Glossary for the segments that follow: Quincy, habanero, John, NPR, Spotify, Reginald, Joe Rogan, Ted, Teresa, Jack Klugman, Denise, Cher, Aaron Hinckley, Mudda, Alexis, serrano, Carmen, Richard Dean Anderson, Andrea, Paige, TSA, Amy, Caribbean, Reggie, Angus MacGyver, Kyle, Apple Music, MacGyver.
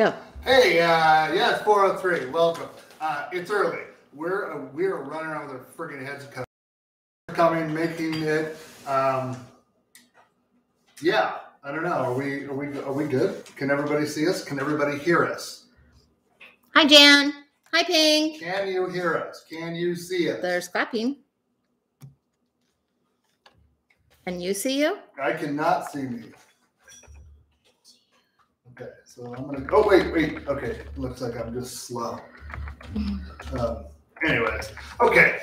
Go. Hey, yeah, 403. Welcome. It's early. We're running around with our friggin' heads coming, making it. Yeah, I don't know. Are we good? Can everybody see us? Can everybody hear us? Hi, Jan. Hi, Ping. Can you hear us? Can you see us? There's clapping. Can you see you? I cannot see me. Okay, so I'm gonna. Oh wait. Okay, looks like I'm just slow. Anyways, okay.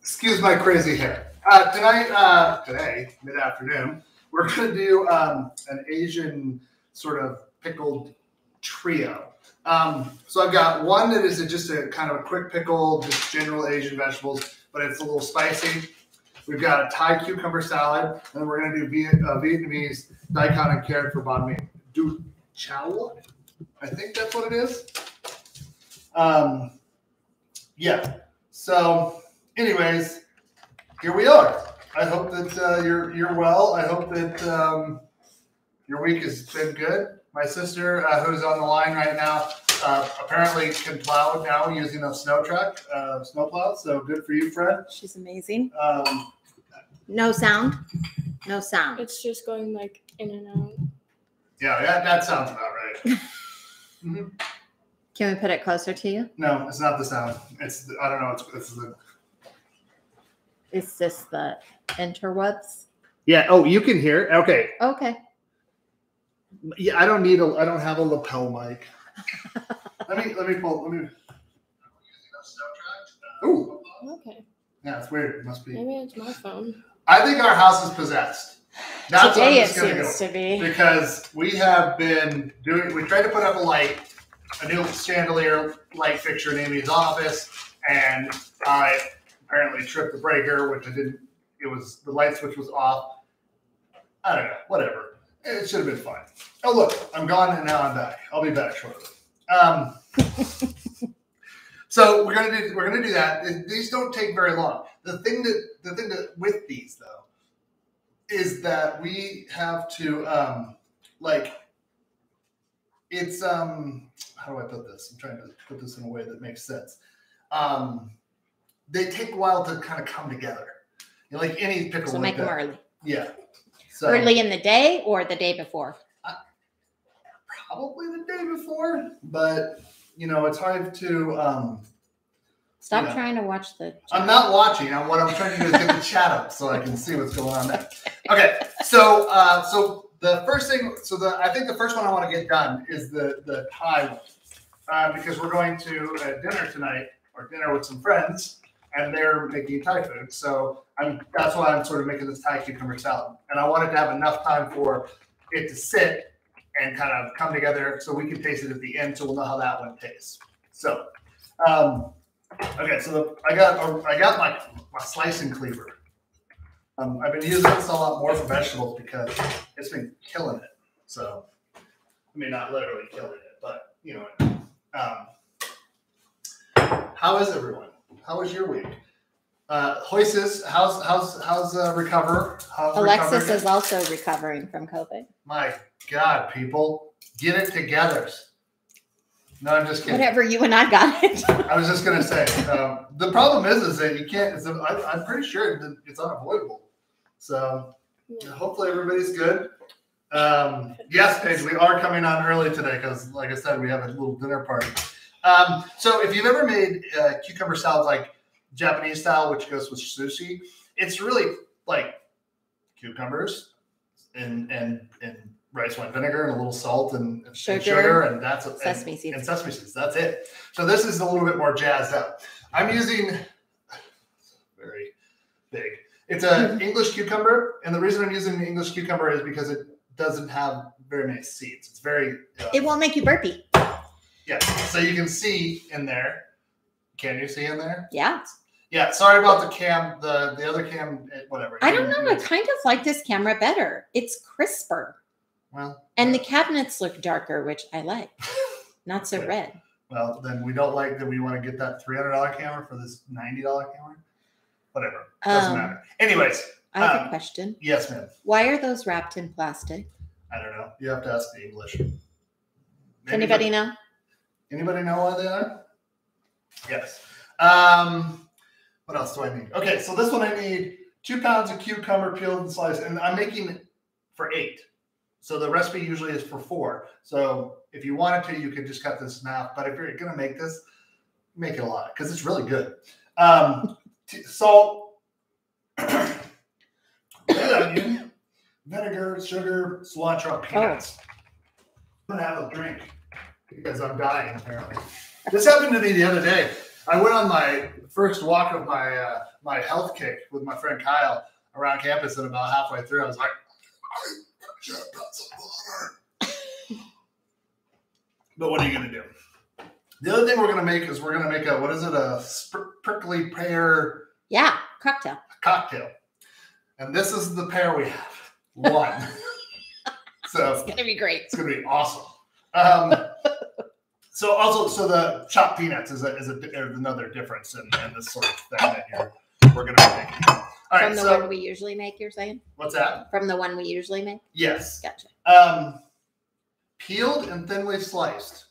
Excuse my crazy hair. Today, mid-afternoon, we're gonna do an Asian sort of pickled trio. So I've got one that is just a kind of a quick pickle, just general Asian vegetables, but it's a little spicy. We've got a Thai cucumber salad, and we're going to do Vietnamese daikon and carrot for banh mi. Du chow? I think that's what it is. Yeah. So, anyways, here we are. I hope that you're well. I hope that your week has been good. My sister, who's on the line right now, apparently can plow now using a snowplow. So good for you, Fred. She's amazing. No sound. It's just going like in and out. Yeah, that sounds about right. Mm-hmm. Can we put it closer to you? No, it's not the sound. It's I don't know. It's just the interwebs. Yeah. Oh, you can hear it. Okay. Okay. Yeah, I don't have a lapel mic. Let me pull. Ooh. Okay. Yeah, it's weird. It must be. Maybe it's my phone. I think our house is possessed. That's today what I'm it seems to be. Because we have been doing. We tried to put up a new chandelier light fixture in Amy's office, and I apparently tripped the breaker, which I didn't. It was the light switch was off. I don't know. Whatever. It should have been fine. Oh, look, I'm gone and now I'm back. I'll be back shortly. So we're gonna do that. And these don't take very long. The thing that with these though is that we have to how do I put this? I'm trying to put this in a way that makes sense. They take a while to kind of come together. You know, like any pickle. So make them early. Yeah. So, early in the day or the day before? Probably the day before, but you know, it's hard to stop trying to watch the chat. I'm not watching. What I'm trying to do is get the chat up so I can see what's going on there. Okay. So the first thing, I think the first one I want to get done is the Thai one because we're going to dinner tonight or dinner with some friends. And they're making Thai food, so that's why I'm sort of making this Thai cucumber salad. And I wanted to have enough time for it to sit and kind of come together, so we can taste it at the end, so we'll know how that one tastes. So, okay, so I got my slicing cleaver. I've been using this a lot more for vegetables because it's been killing it. So, I mean, not literally killing it, but you know. How is everyone? How was your week? Hoisis, how's recover? Alexis is also recovering from COVID. My God, people, get it together. No, I'm just kidding. Whatever, you and I got it. I was just gonna say the problem is that you can't. I'm pretty sure that it's unavoidable. So yeah. Hopefully everybody's good. Yes, Paige, we are coming on early today because, like I said, we have a little dinner party. So if you've ever made cucumber salad like Japanese style, which goes with sushi, it's really like cucumbers and rice wine vinegar and a little salt and sugar and that's what, sesame seeds. And sesame seeds. That's it. So this is a little bit more jazzed up. I'm using very big. It's an English cucumber, and the reason I'm using an English cucumber is because it doesn't have very many seeds. It's very it won't make you burpy. Yeah, so you can see in there. Can you see in there? Yeah. Yeah, sorry about the cam, the other cam, whatever. I don't know. I kind of like this camera better. It's crisper. Well. And the cabinets look darker, which I like. Not so okay. Red. Well, then we don't like that we want to get that $300 camera for this $90 camera. Whatever. Doesn't matter. Anyways. I have a question. Yes, ma'am. Why are those wrapped in plastic? I don't know. You have to ask the English. Anybody know? Anybody know why they are? Yes. What else do I need? Okay, so this one I need 2 pounds of cucumber peeled and sliced, and I'm making it for 8. So the recipe usually is for 4. So if you wanted to, you could just cut this in half. But if you're going to make this, make it a lot because it's really good. Salt, onion, vinegar, sugar, cilantro, peanuts. I'm going to have a drink because I'm dying apparently. This happened to me the other day. I went on my first walk of my my health kick with my friend Kyle around campus, and about halfway through, I was like, I should have got some water. But what are you going to do? The other thing we're going to make is we're going to make a, what is it, a prickly pear? Yeah, cocktail. A cocktail. And this is the pear we have. One. So it's going to be great. It's going to be awesome. So also, so the chopped peanuts is another difference in this sort of thing that we're going to make. All right, from the one we usually make, you're saying? What's that? From the one we usually make? Yes. Gotcha. Peeled and thinly sliced.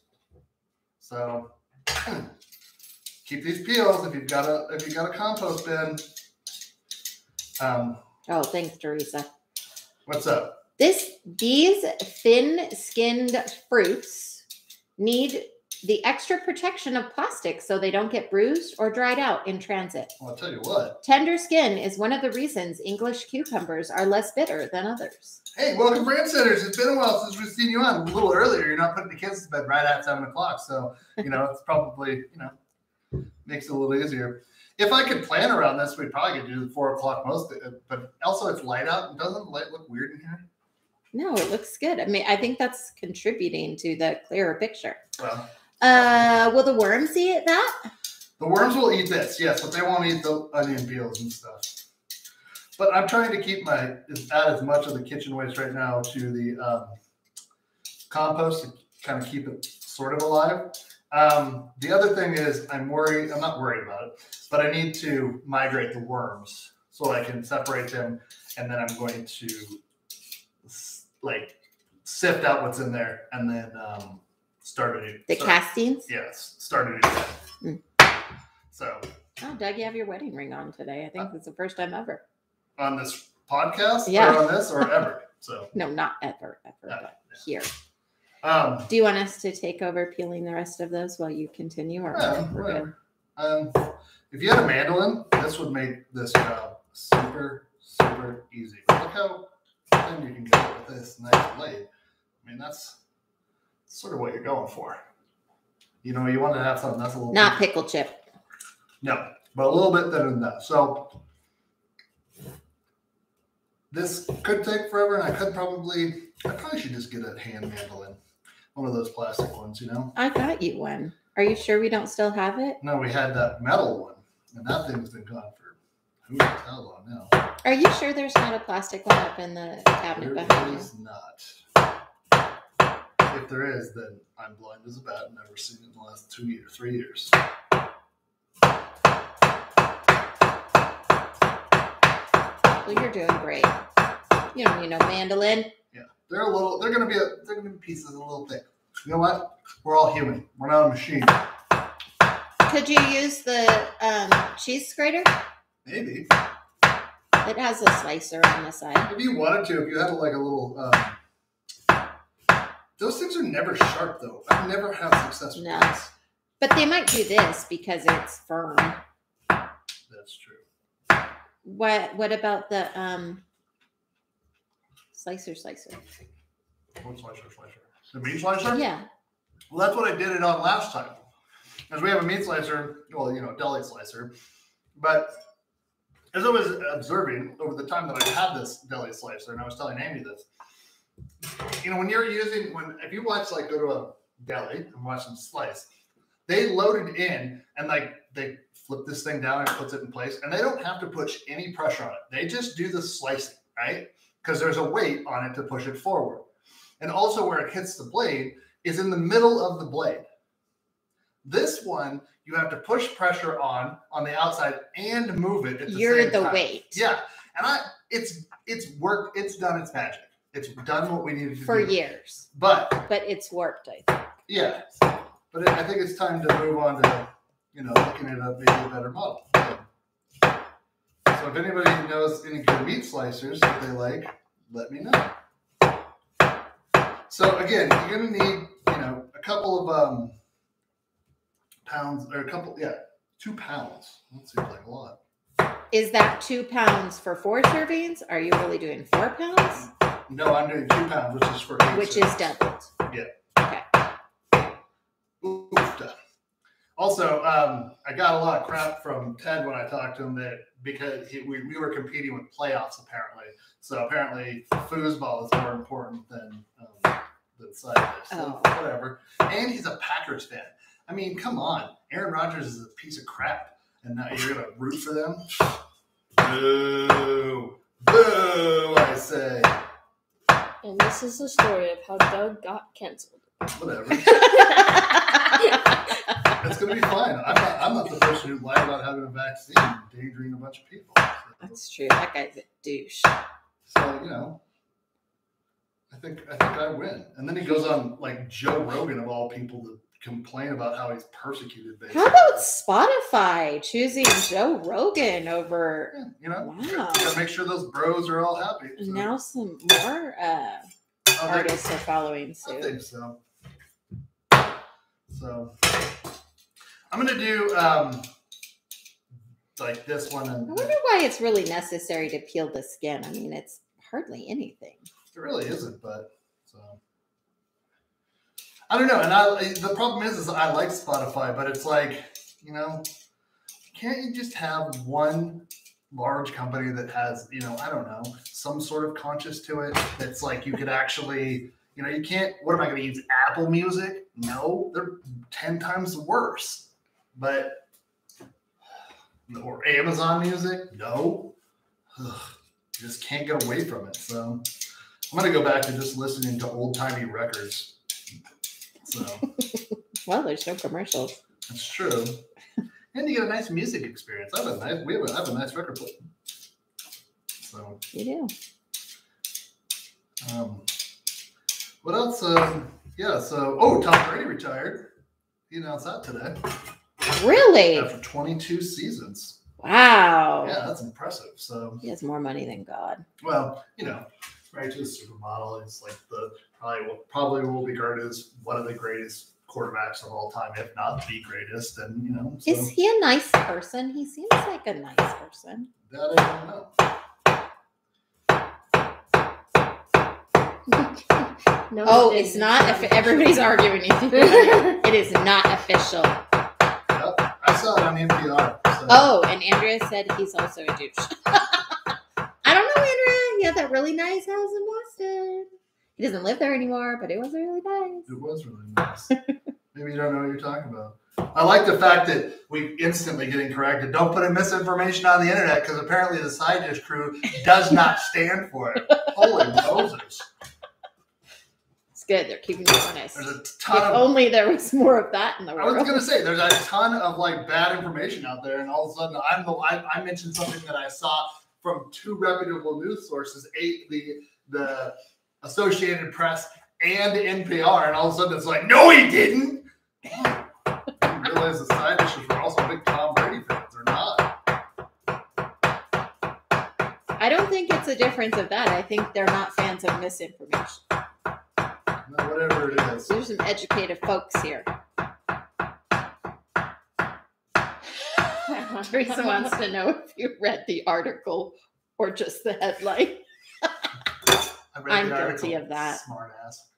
So keep these peels if you've got a compost bin. Oh, thanks, Teresa. What's up? These thin-skinned fruits need the extra protection of plastic so they don't get bruised or dried out in transit. Well, I'll tell you what. Tender skin is one of the reasons English cucumbers are less bitter than others. Hey, welcome, Brandsetters. It's been a while since we've seen you on. A little earlier. You're not putting the kids to bed right at 7 o'clock. So, you know, it's probably, you know, makes it a little easier. If I could plan around this, we'd probably could do 4 o'clock most. But also, it's light out. Doesn't the light look weird in here? No, it looks good. I mean, I think that's contributing to the clearer picture. Well, will the worms eat that? The worms will eat this, yes, but they won't eat the onion peels and stuff. But I'm trying to keep my add as much of the kitchen waste right now to the compost to kind of keep it sort of alive. The other thing is I'm not worried about it, but I need to migrate the worms so I can separate them, and then I'm going to like sift out what's in there and then start it. The castings? Yes, started it. So. Oh, Doug, you have your wedding ring on today. I think it's the first time ever. On this podcast? Yeah. Or on this or ever? So. No, not ever, but here. Do you want us to take over peeling the rest of those while you continue? Or whatever. If you had a mandolin, this would make this job super, super easy. Look how you can get with this nice blade. I mean, that's sort of what you're going for. You know, you want to have something that's a little not pickle chip. No, but a little bit than enough. So this could take forever, and I probably should just get a hand mandolin, one of those plastic ones, you know. I got you one. Are you sure we don't still have it? No, we had that metal one, and that thing's been gone for who knows how long now. Are you sure there's not a plastic one up in the cabinet behind you? There is not. If there is, then I'm blind as a bat and never seen it in the last 3 years. Well, you're doing great. You don't need no mandolin. Yeah, they're gonna be pieces a little thick. You know what? We're all human. We're not a machine. Could you use the cheese grater? Maybe. It has a slicer on the side. If you wanted to, if you had like a little... those things are never sharp, though. I never have success with this. But they might do this because it's firm. That's true. What about the slicer? What slicer? The meat slicer? Yeah. Well, that's what I did it on last time. Because we have a meat slicer, well, you know, deli slicer. But... as I was observing over the time that I had this deli slicer, and I was telling Amy this, you know, if you watch, like, go to a deli and watch them slice, they load it in and, like, they flip this thing down and puts it in place, and they don't have to push any pressure on it. They just do the slicing, right? Because there's a weight on it to push it forward. And also where it hits the blade is in the middle of the blade. This one, you have to push pressure on the outside and move it at the same time. You're the weight. Yeah. And it's worked. It's done its magic. It's done what we needed to do. For years. But it's warped, I think. Yeah. But I think it's time to move on to, you know, looking at maybe a better model. So if anybody knows any good meat slicers that they like, let me know. So again, you're going to need, you know, a couple of pounds or a couple, 2 pounds. That seems like a lot. Is that 2 pounds for 4 servings? Are you really doing 4 pounds? No, I'm doing 2 pounds, which is for 8 servings. Which is doubled. Yeah. Okay. Oof. Also, I got a lot of crap from Ted when I talked to him that because we were competing with playoffs apparently. So apparently foosball is more important than side dish. So whatever. And he's a Packers fan. I mean, come on. Aaron Rodgers is a piece of crap. And now you're going to root for them? Boo. Boo, I say. And this is the story of how Doug got canceled. Whatever. It's going to be fine. I'm not the person who lied about having a vaccine and endangering a bunch of people. So. That's true. That guy's a douche. So, you know, I think I win. And then he goes on, like, Joe Rogan, of all people, to complain about how he's persecuted. Basically. How about Spotify choosing Joe Rogan over? Yeah, you know, wow. You gotta make sure those bros are all happy. So. Now some more artists are following suit. I think so. So I'm gonna do like this one. And I wonder why it's really necessary to peel the skin. I mean, it's hardly anything. It really isn't, but so. I don't know, and the problem is I like Spotify, but it's like, you know, can't you just have one large company that has, you know, I don't know, some sort of conscience to it that's like you could actually, you know, you can't, what am I going to use, Apple Music? No, they're 10 times worse. But, or Amazon Music? No. Ugh, you just can't get away from it. So I'm going to go back to just listening to old-timey records. So. Well, there's no commercials. That's true. And you get a nice music experience. I have a nice record player. So you do. What else? Tom Brady retired. He announced that today. Really? After 22 seasons. Wow. Yeah, that's impressive. So he has more money than God. Well, you know. Right to a supermodel, it's like probably will be regarded as one of the greatest quarterbacks of all time, if not the greatest. And you know, so. Is he a nice person? He seems like a nice person. That I don't know. It's not. If everybody's arguing, it is not official. Yep, I saw it on NPR. So. Oh, and Andrea said he's also a douche. I don't know, Andrea. He had that really nice house in Boston. He doesn't live there anymore, but it was really nice. It was really nice. Maybe you don't know what you're talking about. I like the fact that we instantly getting corrected. Don't put misinformation on the internet because apparently the Side Dish crew does not stand for it. Holy Moses. It's good. They're keeping it honest. There's a ton if only there was more of that in the world. I was going to say, there's a ton of like bad information out there, and all of a sudden I mentioned something that I saw from 2 reputable news sources, the Associated Press and NPR, and all of a sudden it's like, no, he didn't. I didn't realize the Side Dishes were also big Tom Brady fans, or not. I don't think it's a difference of that. I think they're not fans of misinformation. No, whatever it is. There's some educated folks here. Teresa wants to know if you read the article or just the headline. I'm guilty of that. Smart ass.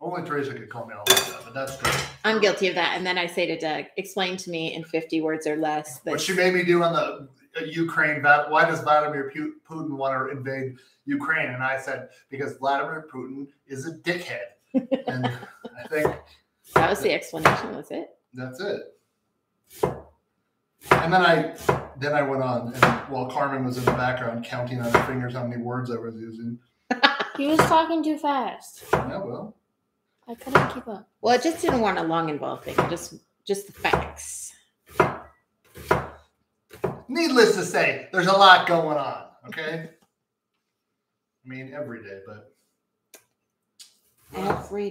Only Teresa could call me all like that, but that's good. I'm guilty of that. And then I say to Doug, explain to me in 50 words or less. What she made me do on the Ukraine, why does Vladimir Putin want to invade Ukraine? And I said, because Vladimir Putin is a dickhead. And I think that was the explanation, was it? That's it. And then I went on, and while Carmen was in the background counting on her fingers how many words I was using. He was talking too fast. Yeah, well. I couldn't keep up. Well, I just didn't want a long involved thing. Just the facts. Needless to say, there's a lot going on, okay? I mean, every day, but... Every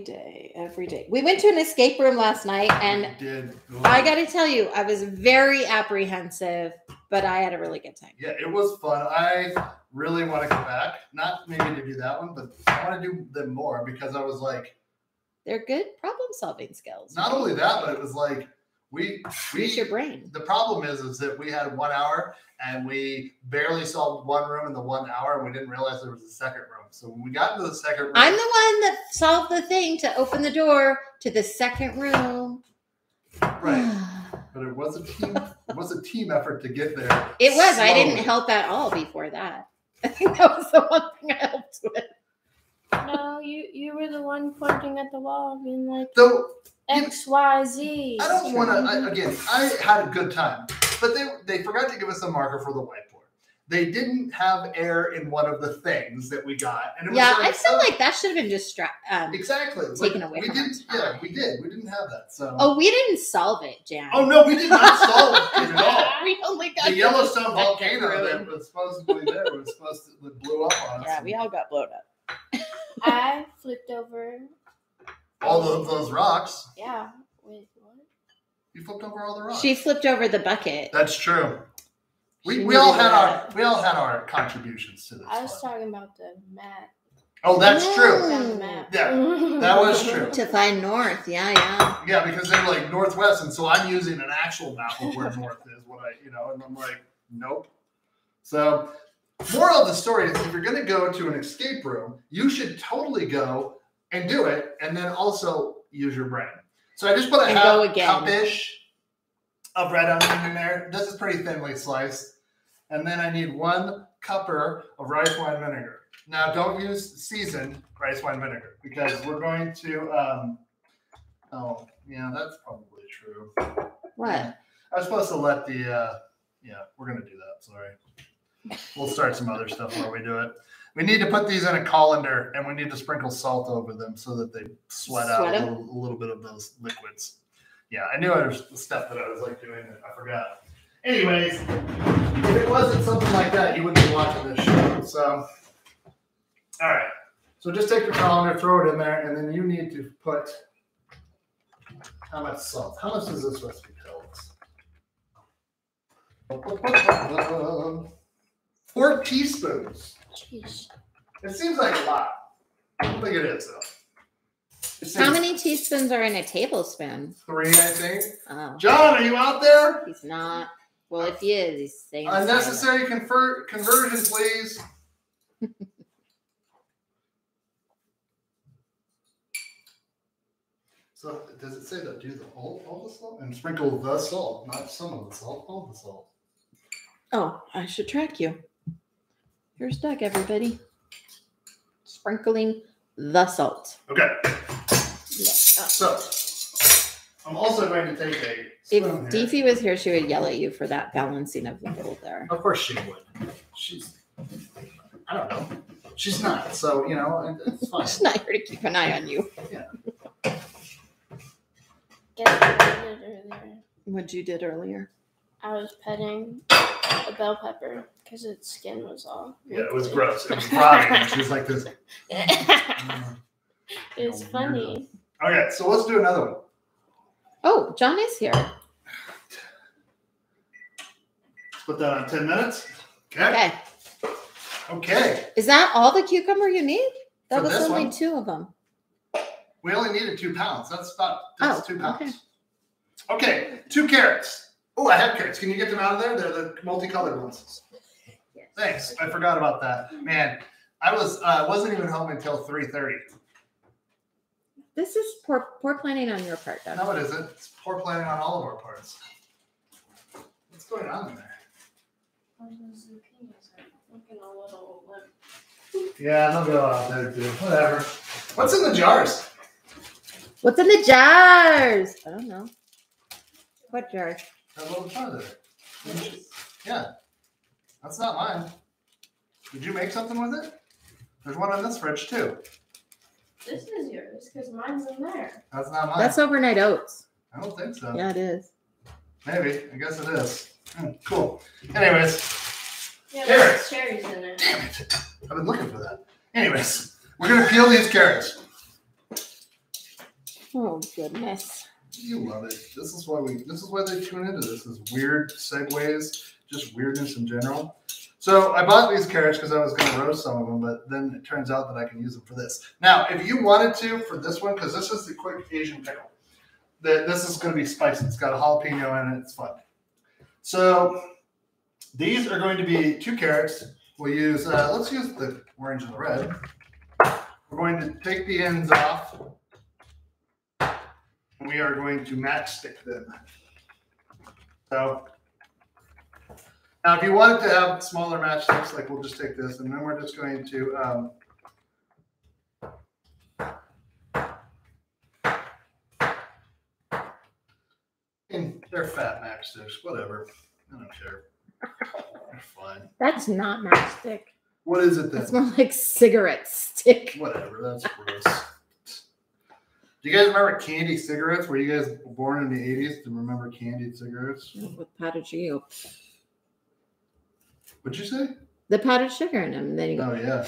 day. We went to an escape room last night, and I got to tell you, I was very apprehensive, but I had a really good time. Yeah, it was fun. I really want to come back. Not maybe to do that one, but I want to do them more because I was like, they're good problem-solving skills. Not only that, but it was like use your brain. The problem is that we had 1 hour and we barely solved one room in the 1 hour, and we didn't realize there was a second room. So when we got into the second room, I'm the one that solved the thing to open the door to the second room. Right. But it was a team. It was a team effort to get there. It was. Slowly. I didn't help at all before that. I think that was the one thing I helped with. No, you were the one pointing at the wall, being like, so, X, Y, Z. I don't want to. Again, I had a good time, but they forgot to give us a marker for the whiteboard. They didn't have air in one of the things that we got, and it was I feel like that should have been just exactly taken away. We did. We didn't have that. So we didn't solve it, Jan. Oh no, we did not solve it at all. We only got the Yellowstone volcano that was supposedly there. It was supposed to blow up on us. Yeah, we all got blown up. I flipped over all of those rocks. Yeah. Wait, what? You flipped over all the rocks. She flipped over the bucket. That's true. We all had our contributions to this. I was talking about the map. Oh, that's true. Yeah, that was true. To find north, yeah, because they're like northwest, and so I'm using an actual map of where north is. And I'm like, nope. So, moral of the story is, if you're going to go to an escape room, you should totally go and do it, and then also use your brain. So I just put a half-ish of red onion in there. This is pretty thinly sliced. And then I need 1 cupper of rice wine vinegar. Now, don't use seasoned rice wine vinegar because we're going to oh, yeah, that's probably true. What? Yeah. I was supposed to let the we're going to do that. Sorry. We'll start some other stuff where we do it. We need to put these in a colander, and we need to sprinkle salt over them so that they sweat out a little bit of those liquids. Yeah, I knew there was stuff that I was like doing that I forgot. Anyways, if it wasn't something like that, you wouldn't be watching this show. So, all right. So just take your colander, throw it in there, and then you need to put how much salt? How much does this recipe tell us? 4 teaspoons. Jeez. It seems like a lot. I don't think it is, though. How many teaspoons are in a tablespoon? 3, I think. Oh. John, are you out there? He's not. Well, if he is, he's saying unnecessary conversion, please. So, does it say to do all the salt? And sprinkle the salt, not some of the salt, all the salt. Oh, I should track you. Here's Doug, everybody. Sprinkling the salt. Okay. So, I'm also going to take a spoon. If Deefy was here, she would yell at you for that balancing of the bowl there. Of course she would. I don't know. She's not, so, it's fine. She's not here to keep an eye on you. Yeah. Guess what you did earlier. What you did earlier? I was petting a bell pepper because its skin was all. Yeah, it was gross. It was rotting. She was like this. It was funny. Okay, so let's do another one. Oh, John is here. Put that on 10 minutes. Okay. Okay. Is that all the cucumber you need? That was only 2 of them. We only needed 2 pounds. That's 2 pounds. Okay, 2 carrots. Oh, I have carrots. Can you get them out of there? They're the multicolored ones. Thanks. I forgot about that. Man, I wasn't even home until 3:30. This is poor planning on your part, Doug. No, it isn't. It's poor planning on all of our parts. What's going on in there? Looking a little limp. Yeah, they'll go out there too. Whatever. What's in the jars? What's in the jars? I don't know. What jars? That little jar there. Yeah. That's not mine. Did you make something with it? There's one on this fridge, too. This is yours, because mine's in there. That's not mine. That's overnight oats. I don't think so. Yeah, it is. Maybe. I guess it is. Cool. Anyways. Yeah, there's cherries in it. Damn it. I've been looking for that. Anyways, we're going to peel these carrots. Oh goodness. You love it. This is why we. This is why they tune into this. Is weird segues, just weirdness in general. So I bought these carrots because I was going to roast some of them, but then it turns out that I can use them for this. Now, if you wanted to for this one, because this is the quick Asian pickle. This is going to be spicy. It's got a jalapeno in it. It's fun. So these are going to be 2 carrots. We'll use. Let's use the orange and the red. We're going to take the ends off. We are going to matchstick them. So now, if you wanted to have smaller matchsticks, like we'll just take this, and then we're just going to and they're fat matchsticks, whatever. I don't care. They're fine. That's not matchstick. What is it then? It's not like cigarette stick. Whatever. That's gross. Do you guys remember candy cigarettes? Were you guys born in the 80s to remember candied cigarettes? With powdered sugar. What'd you say? The powdered sugar in them. And then you go, oh, yeah.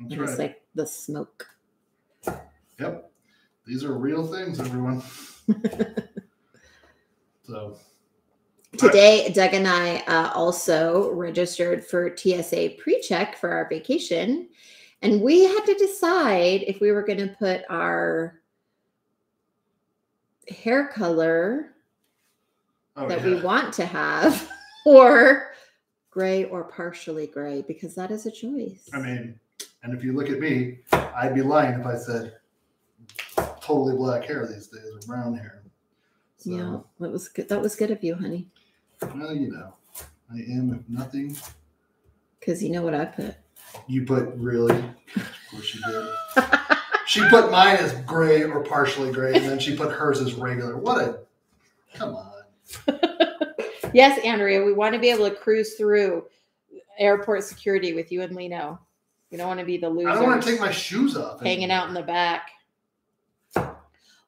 That's right. It's like the smoke. Yep. These are real things, everyone. So today, Doug and I also registered for TSA PreCheck for our vacation. And we had to decide if we were going to put our hair color that we want to have, or gray or partially gray, because that is a choice. I mean, and if you look at me, I'd be lying if I said totally black hair these days or brown hair. So, yeah, that was good. That was good of you, honey. Well, you know, I am if nothing. Because you know what I put. You put really? Of course you did. She put mine as gray or partially gray, and then she put hers as regular. What a... Come on. Yes, Andrea, we want to be able to cruise through airport security with you and Lino. We don't want to be the losers. I don't want to take my shoes off. Hanging out in the back.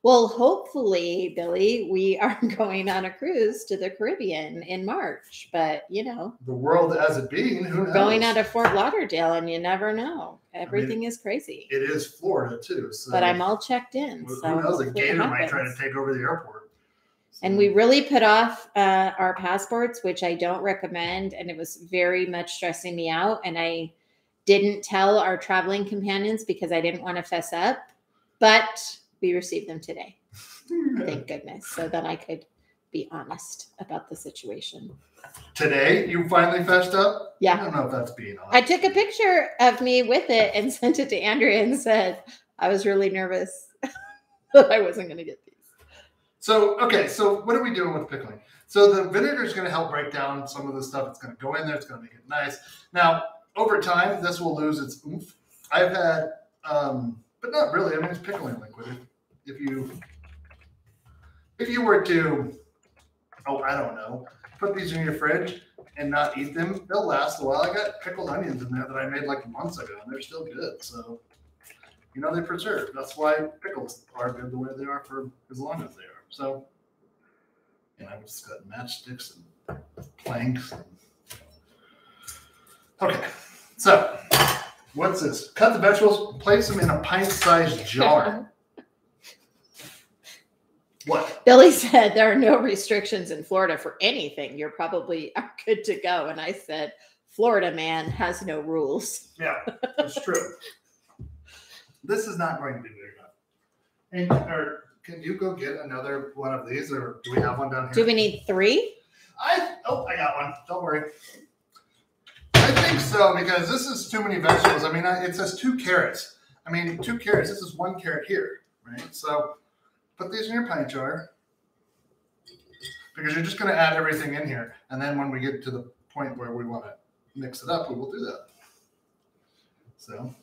Well, hopefully, Billy, we are going on a cruise to the Caribbean in March. But, you know. The world as it being. Who knows? Going out of Fort Lauderdale, and you never know. Everything is crazy. It is Florida, too. So. But I'm all checked in. Well, so who knows? A gator might try to take over the airport. So. And we really put off our passports, which I don't recommend. And it was very much stressing me out. And I didn't tell our traveling companions because I didn't want to fess up. But... we received them today. Thank goodness. So that I could be honest about the situation. Today? You finally fessed up? Yeah. I don't know if that's being honest. I took a picture of me with it and sent it to Andrea and said, I was really nervous that I wasn't going to get these. So, okay. So what are we doing with pickling? So the vinegar is going to help break down some of the stuff. It's going to go in there. It's going to make it nice. Now, over time, this will lose its oomph. I've had, but not really. I mean, it's pickling liquid. If you were to, oh, I don't know, put these in your fridge and not eat them, they'll last a while. I got pickled onions in there that I made like months ago, and they're still good. So, you know, they preserve. That's why pickles are good the way they are for as long as they are. So, and I've just got matchsticks and planks. And... okay. So, what's this? Cut the vegetables, place them in a pint-sized jar. What? Billy said there are no restrictions in Florida for anything. You're probably good to go. And I said, Florida, man, has no rules. Yeah, that's true. This is not going to be good enough. And or can you go get another one of these? Or do we have one down here? Do we need 3? I got one. Don't worry. I think so, because this is too many vegetables. I mean, it says 2 carrots. I mean, 2 carrots. This is 1 carrot here, right? So put these in your pint jar, because you're just going to add everything in here. And then when we get to the point where we want to mix it up, we will do that. So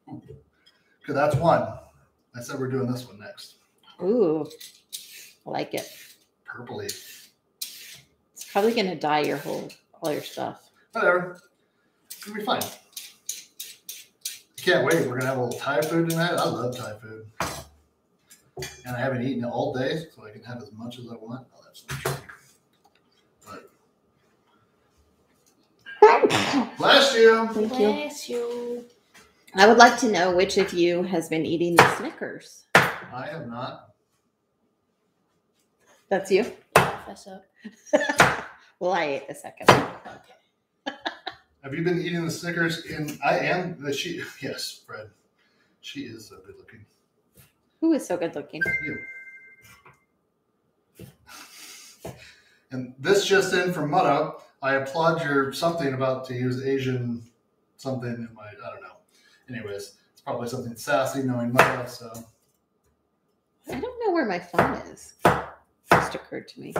because that's one. I said we're doing this one next. Ooh, I like it. Purpley. It's probably going to dye your whole... all your stuff. Whatever. It'll be fine. Can't wait. We're going to have a little Thai food tonight. I love Thai food. And I haven't eaten all day, so I can have as much as I want. Oh, that's not true. But... bless you. Thank you. Bless you. I would like to know which of you has been eating the Snickers. I have not. That's you? That's up. Well, I ate the second one. Okay. Have you been eating the Snickers? Yes, Fred. She is so good looking. Who is so good looking? You. And this just in from Mudda. I applaud your something about to use Asian something in my, I don't know. Anyways, it's probably something sassy knowing Mudda, so. I don't know where my phone is. Just occurred to me.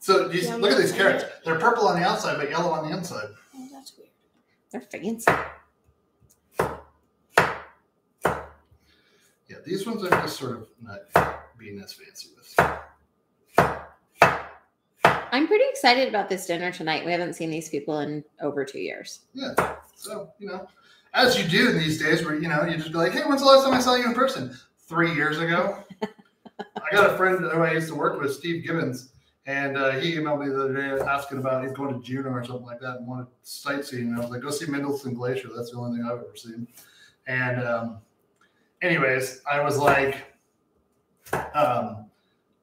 So you look at these carrots. They're purple on the outside, but yellow on the inside. Oh, that's weird. They're fancy. Yeah, these ones I'm just sort of not being as fancy with. I'm pretty excited about this dinner tonight. We haven't seen these people in over 2 years. Yeah. So, you know, as you do these days where, you know, you just be like, hey, when's the last time I saw you in person? 3 years ago. I got a friend who I used to work with, Steve Gibbons. And he emailed me the other day asking about he's going to Juneau or something like that and wanted sightseeing. And I was like, go see Mendelson Glacier. That's the only thing I've ever seen. And anyways, I was like,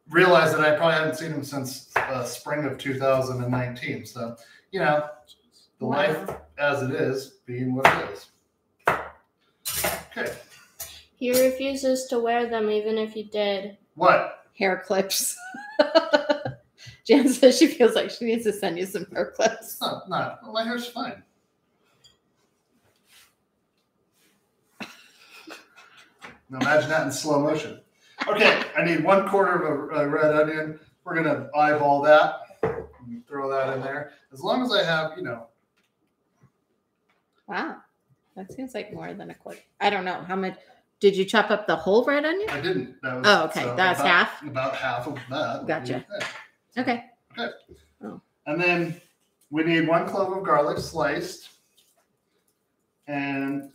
realized that I probably hadn't seen him since spring of 2019. So, you know, the life as it is being what it is. Okay. He refuses to wear them even if he did. What? Hair clips. Jan says she feels like she needs to send you some hair clips. Not. My hair's fine. Now imagine that in slow motion. Okay, I need 1/4 of a red onion. We're going to eyeball that. Throw that in there. As long as I have, you know. Wow. That seems like more than 1/4. I don't know. How much? Did you chop up the whole red onion? I didn't. That was, oh, okay. So that's half? About half of that. Gotcha. Okay. Okay. Oh. And then we need 1 clove of garlic sliced. And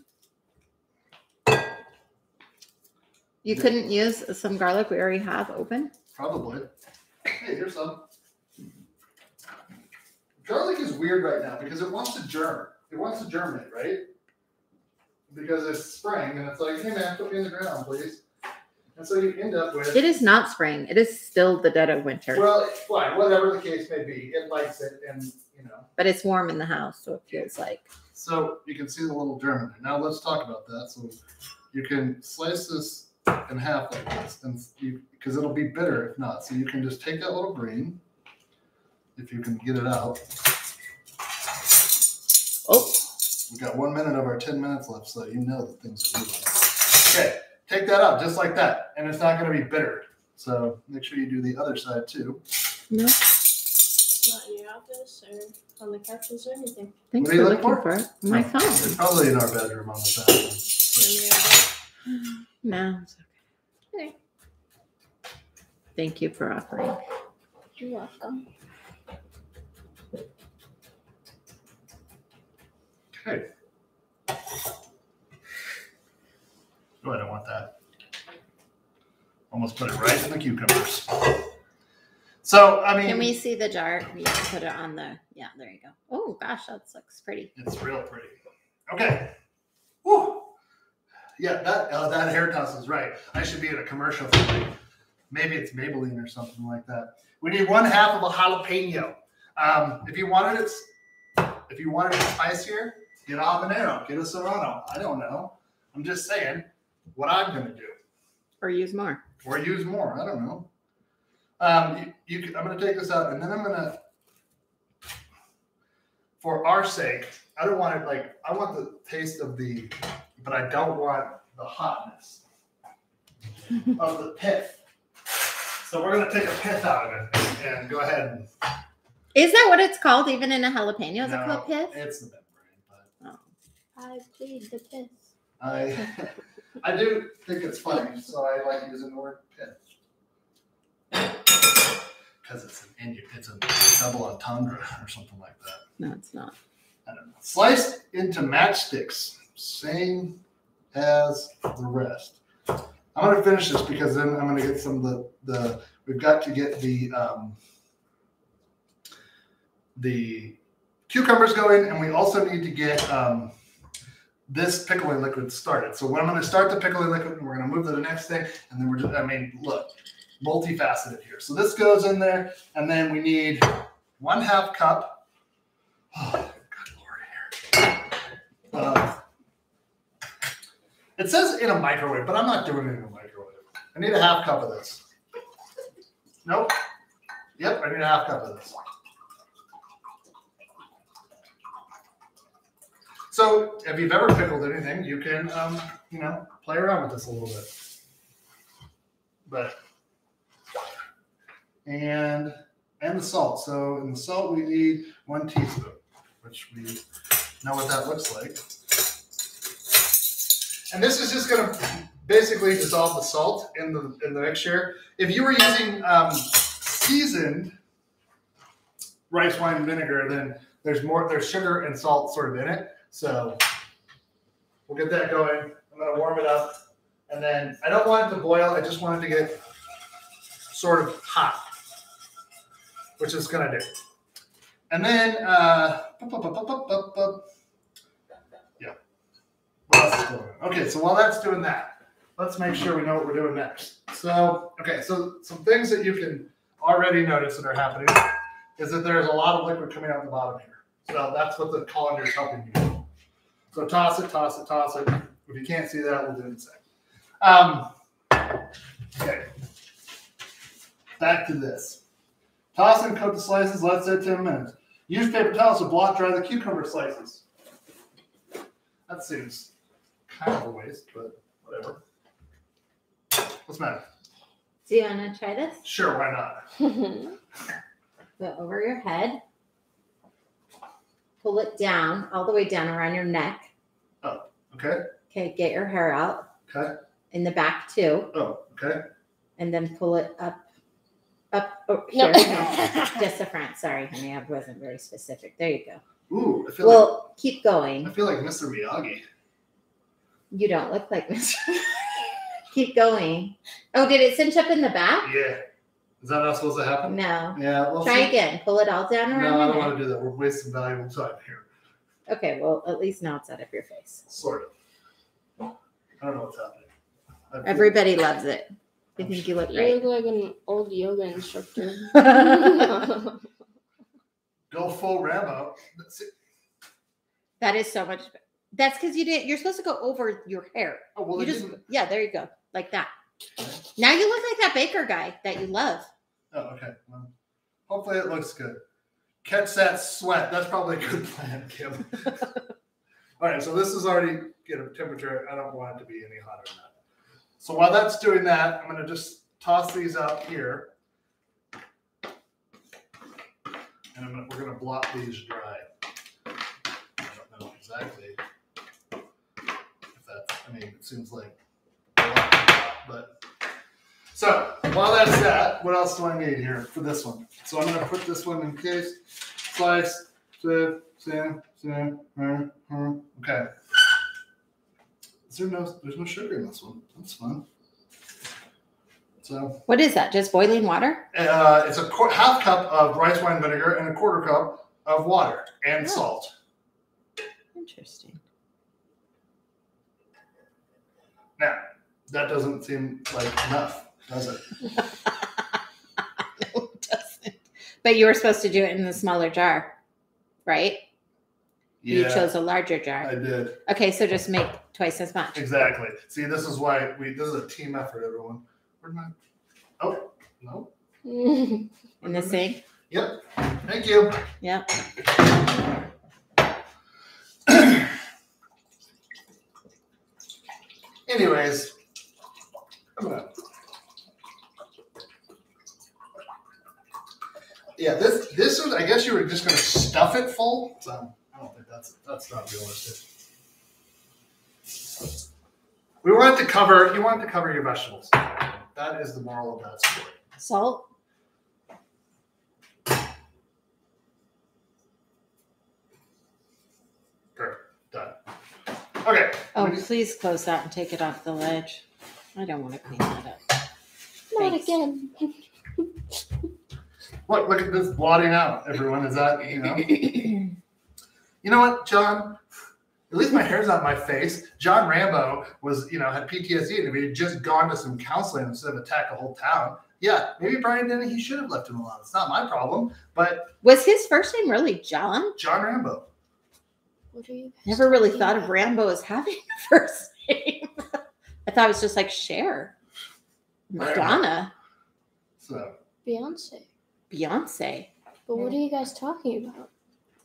you couldn't use some garlic we already have open? Probably. Hey, here's some. Garlic is weird right now because it wants to germ. It wants to germinate, right? Because it's spring and it's like, hey man, put me in the ground, please. And so you end up with... It is not spring. It is still the dead of winter. Well, it's fine. Whatever the case may be. It likes it and, you know... But it's warm in the house, so it feels like... So you can see the little germ in there. Now let's talk about that. So you can slice this in half like this, because it'll be bitter if not. So you can just take that little green, if you can get it out. Oh! We've got 1 minute of our 10 minutes left, so you know that things are moving. Okay. Take that out just like that, and it's not going to be bitter. So make sure you do the other side too. No, not in your office or on the couches or anything. Thanks what are you looking for? My phone. It's probably in our bedroom on the bathroom. No, it's okay. Okay. Thank you for offering. You're welcome. Okay. Oh, I don't want that. Almost put it right in the cucumbers. So, I mean... Can we see the jar? We can put it on the... Yeah, there you go. Oh, gosh, that looks pretty. It's real pretty. Okay. Woo! Yeah, that hair toss is right. I should be in a commercial for like... Maybe it's Maybelline or something like that. We need 1/2 of a jalapeno. If you wanted it spicier, get a habanero. Get a serrano. I don't know. I'm just saying what I'm going to do. Or use more. Or use more. I don't know. I'm going to take this out, and then I'm going to, for our sake, I don't want it like, I want the taste of the, but I don't want the hotness of the pith. So we're going to take a pith out of it and go ahead and. Is that what it's called even in a jalapeno? Is it called pith? It's the membrane. But... Oh. I plead the pith. I do think it's funny, so I like using the word pith because it's a double entendre or something like that. No, it's not. I don't know. Sliced into matchsticks, same as the rest. I'm going to finish this because then I'm going to get some of the we've got to get the cucumbers going, and we also need to get this pickling liquid started. So when I'm going to start the pickling liquid, and we're going to move to the next thing, and then we're just, I mean, look, multifaceted here. So this goes in there, and then we need 1/2 cup. Oh, good Lord, here. It says in a microwave, but I'm not doing it in a microwave. I need 1/2 cup of this. Nope. Yep, I need 1/2 cup of this. So if you've ever pickled anything, you can, you know, play around with this a little bit. But, and the salt. So in the salt, we need 1 teaspoon, which we know what that looks like. And this is just going to basically dissolve the salt in the mixture. If you were using seasoned rice wine vinegar, then there's sugar and salt sort of in it. So we'll get that going. I'm going to warm it up. And then I don't want it to boil. I just want it to get sort of hot, which it's going to do. And then, yeah. What else is going on? Okay, so while that's doing that, let's make sure we know what we're doing next. So, okay, so some things that you can already notice that are happening is that there's a lot of liquid coming out the bottom here. So that's what the colander is helping you do. So toss it, toss it, toss it. If you can't see that, we'll do it in a second. Okay. Back to this. Toss and coat the slices. Let sit 10 minutes. Use paper towels to blot dry the cucumber slices. That seems kind of a waste, but whatever. What's the matter? Do you want to try this? Sure, why not? Go over your head. Pull it down, all the way down around your neck. Oh, okay. Okay, get your hair out. Okay. In the back, too. Oh, okay. And then pull it up. Oh, here. No. Just the front. Sorry, honey, I wasn't very specific. There you go. Ooh, I feel like... Well, keep going. I feel like Mr. Miyagi. You don't look like Mr. Keep going. Oh, did it cinch up in the back? Yeah. Is that not supposed to happen? No. Yeah. Well, try again. Pull it all down around. No, I don't want to do that. We're wasting valuable time here. Okay. Well, at least now it's out of your face. Sort of. I don't know what's happening. Everybody loves it. They think you look great. You look like an old yoga instructor. Go full Rambo. That's it. That is so much. That's because you didn't. You're supposed to go over your hair. Oh well. You just, yeah. There you go. Like that. Now you look like that baker guy that you love. Oh, okay. Well, hopefully it looks good. Catch that sweat. That's probably a good plan, Kim. All right, so this is already get a temperature. I don't want it to be any hotter than that. So while that's doing that, I'm going to just toss these out here. And we're going to blot these dry. I don't know exactly if that's, I mean, it seems like a lot, but... So while that's that, what else do I need here for this one? So I'm going to put this one in case. Slice, okay. There's no sugar in this one. That's fun. So what is that? Just boiling water? It's a 1/2 cup of rice wine vinegar and 1/4 cup of water and salt. Interesting. Now that doesn't seem like enough. Does it? No, it doesn't. But you were supposed to do it in the smaller jar, right? Yeah. You chose a larger jar. I did. Okay, so just make twice as much. Exactly. See, this is why this is a team effort, everyone. We're not. Oh, no. In the sink? Yep. Thank you. Yep. Anyways, I'm gonna. Yeah, this was, I guess you were just going to stuff it full. So I don't think that's not realistic. We want it to cover, you want it to cover your vegetables. That is the moral of that story. Salt. Perfect. Done. Okay. Oh, please close that and take it off the ledge. I don't want to clean that up. Not again. Look at this blotting out, everyone. Is that, you know? You know what, John? At least my hair's not my face. John Rambo was, you know, had PTSD, and if he had just gone to some counseling instead of attack a whole town, yeah, maybe Brian didn't. He should have left him alone. It's not my problem. But was his first name really John? John Rambo. What do you never really thought of Rambo as having a first name? I thought it was just like Cher, Madonna, so Beyonce. But what are you guys talking about?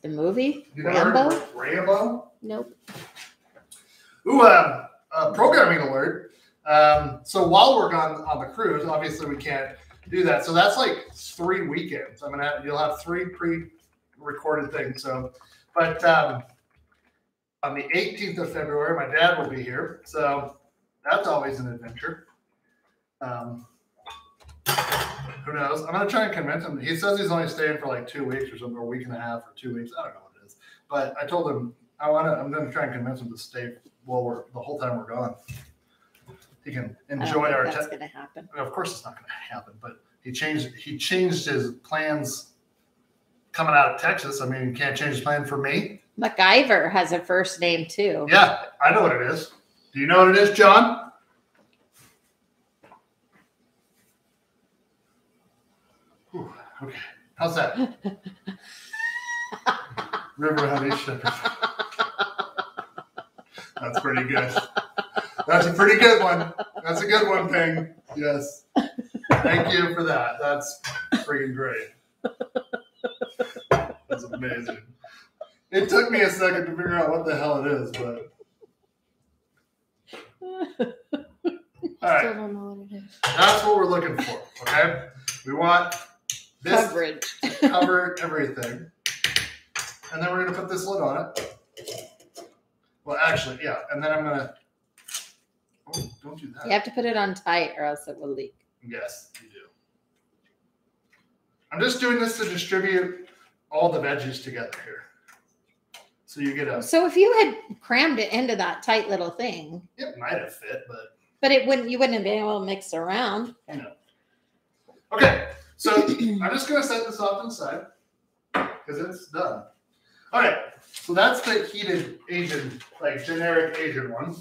The movie? You Rambo? Rambo? Nope. Ooh, a programming alert. So while we're on the cruise, obviously we can't do that. So that's like 3 weekends. I'm gonna have, you'll have 3 pre-recorded things. So, but on the 18th of February, my dad will be here. So that's always an adventure. Who knows? I'm going to try and convince him. He says he's only staying for like 2 weeks or something, or a week and a half or 2 weeks. I don't know what it is. But I told him I'm going to try and convince him to stay while the whole time we're gone. He can enjoy our time. That's going to happen. I mean, of course it's not going to happen, but he changed his plans coming out of Texas. I mean, you can't change his plan for me. MacGyver has a first name too. Yeah, I know what it is. Do you know what it is, John? Whew, okay, how's that? River Honey Shepherd. That's pretty good. That's a pretty good one. That's a good one, Ping. Yes. Thank you for that. That's freaking great. That's amazing. It took me a second to figure out what the hell it is, but. I still don't know what it is. That's what we're looking for, okay? We want this coverage. Cover everything. And then we're going to put this lid on it. Well, actually, yeah. And then I'm going to... Oh, don't do that. You have to put it on tight or else it will leak. Yes, you do. I'm just doing this to distribute all the veggies together here. So you get a... So if you had crammed it into that tight little thing... It might have fit, but... But it wouldn't. You wouldn't have been able to mix around. I know. Okay, so I'm just going to set this off inside because it's done. All right, so that's the heated Asian, like generic Asian one.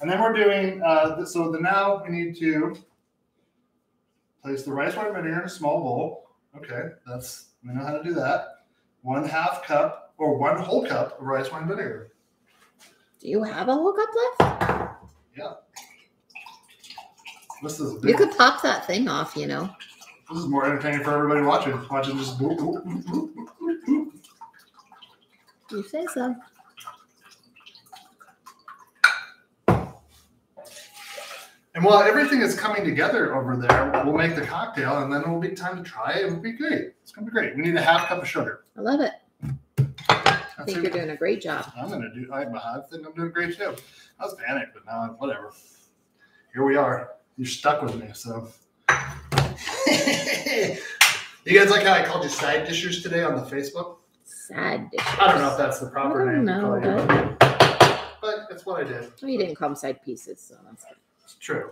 And then we're doing, so now we need to place the rice wine vinegar in a small bowl. Okay, that's, we know how to do that. 1/2 cup or 1 whole cup of rice wine vinegar. Do you have a whole cup left? Yeah. This is big. You could pop that thing off, you know. This is more entertaining for everybody watching. Watching just boop, boop, boop, boop, boop, boop. You say so. And while everything is coming together over there, we'll make the cocktail, and then it'll be time to try it. It'll be great. It's going to be great. We need 1/2 cup of sugar. I love it. I think you're doing a great job. I think I'm doing a great job. I was panicked, but now whatever. Here we are. You're stuck with me, so. You guys like how I called you side dishers today on the Facebook? Side dishers. I don't know if that's the proper name to call you. But that's what I did. Well, you didn't call them side pieces, so that's good. It's true.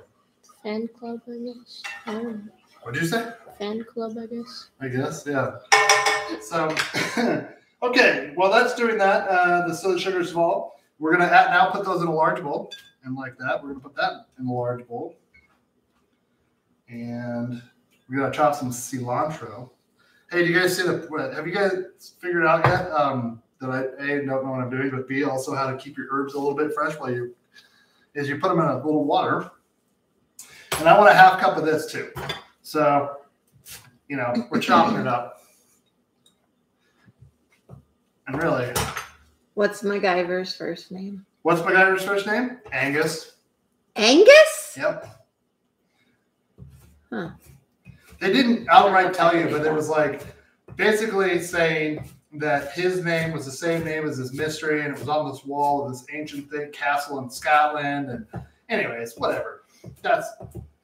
Fan club, I guess. What did you say? Fan club, I guess. I guess, yeah. So, okay, well, that's doing that. So the sugars fall. We're going to now put those in a large bowl. And like that, we're going to put that in a large bowl. And we're gonna chop some cilantro. Hey, do you guys see have you guys figured out yet that I A, don't know what I'm doing, but B, also how to keep your herbs a little bit fresh while you put them in a little water. And I want 1/2 cup of this too. So, you know, we're chopping it up. And really, what's MacGyver's first name? What's MacGyver's first name? Angus. Angus? Yep. Huh. They didn't outright tell you, but it was like basically saying that his name was the same name as his mystery, and it was on this wall of this ancient thing, castle in Scotland. And anyways, whatever. That's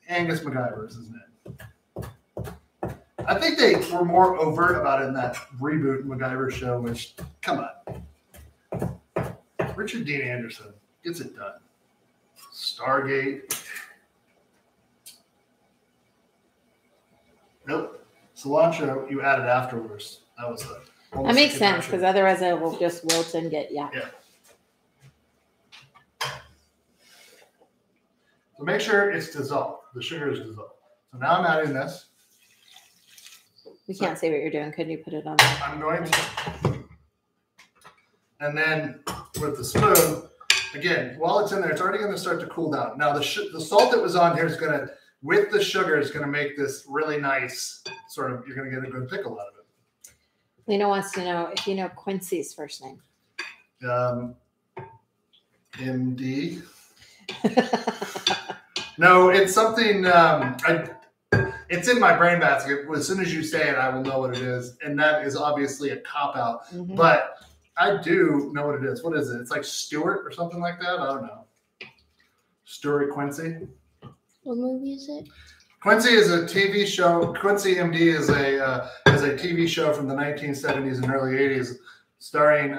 Angus MacGyver is his name. I think they were more overt about it in that reboot MacGyver show, which, come on. Richard Dean Anderson gets it done. Stargate. Nope. Cilantro, you add it afterwards. That was the. That makes sense because otherwise it will just wilt and get yeah. Yeah. So make sure it's dissolved. The sugar is dissolved. So now I'm adding this. We can't say what you're doing. Couldn't you put it on? I'm going to. And then with the spoon, again, while it's in there, it's already going to start to cool down. Now the salt that was on here is going to, with the sugar, is going to make this really nice sort of, you're going to get a good pickle out of it. Lena wants to know if you know Quincy's first name. MD. No, it's something, it's in my brain basket. As soon as you say it, I will know what it is. And that is obviously a cop-out. Mm-hmm. But I do know what it is. What is it? It's like Stewart or something like that? I don't know. Stewart Quincy? What movie is it? Quincy is a TV show. Quincy MD is a TV show from the 1970s and early 80s starring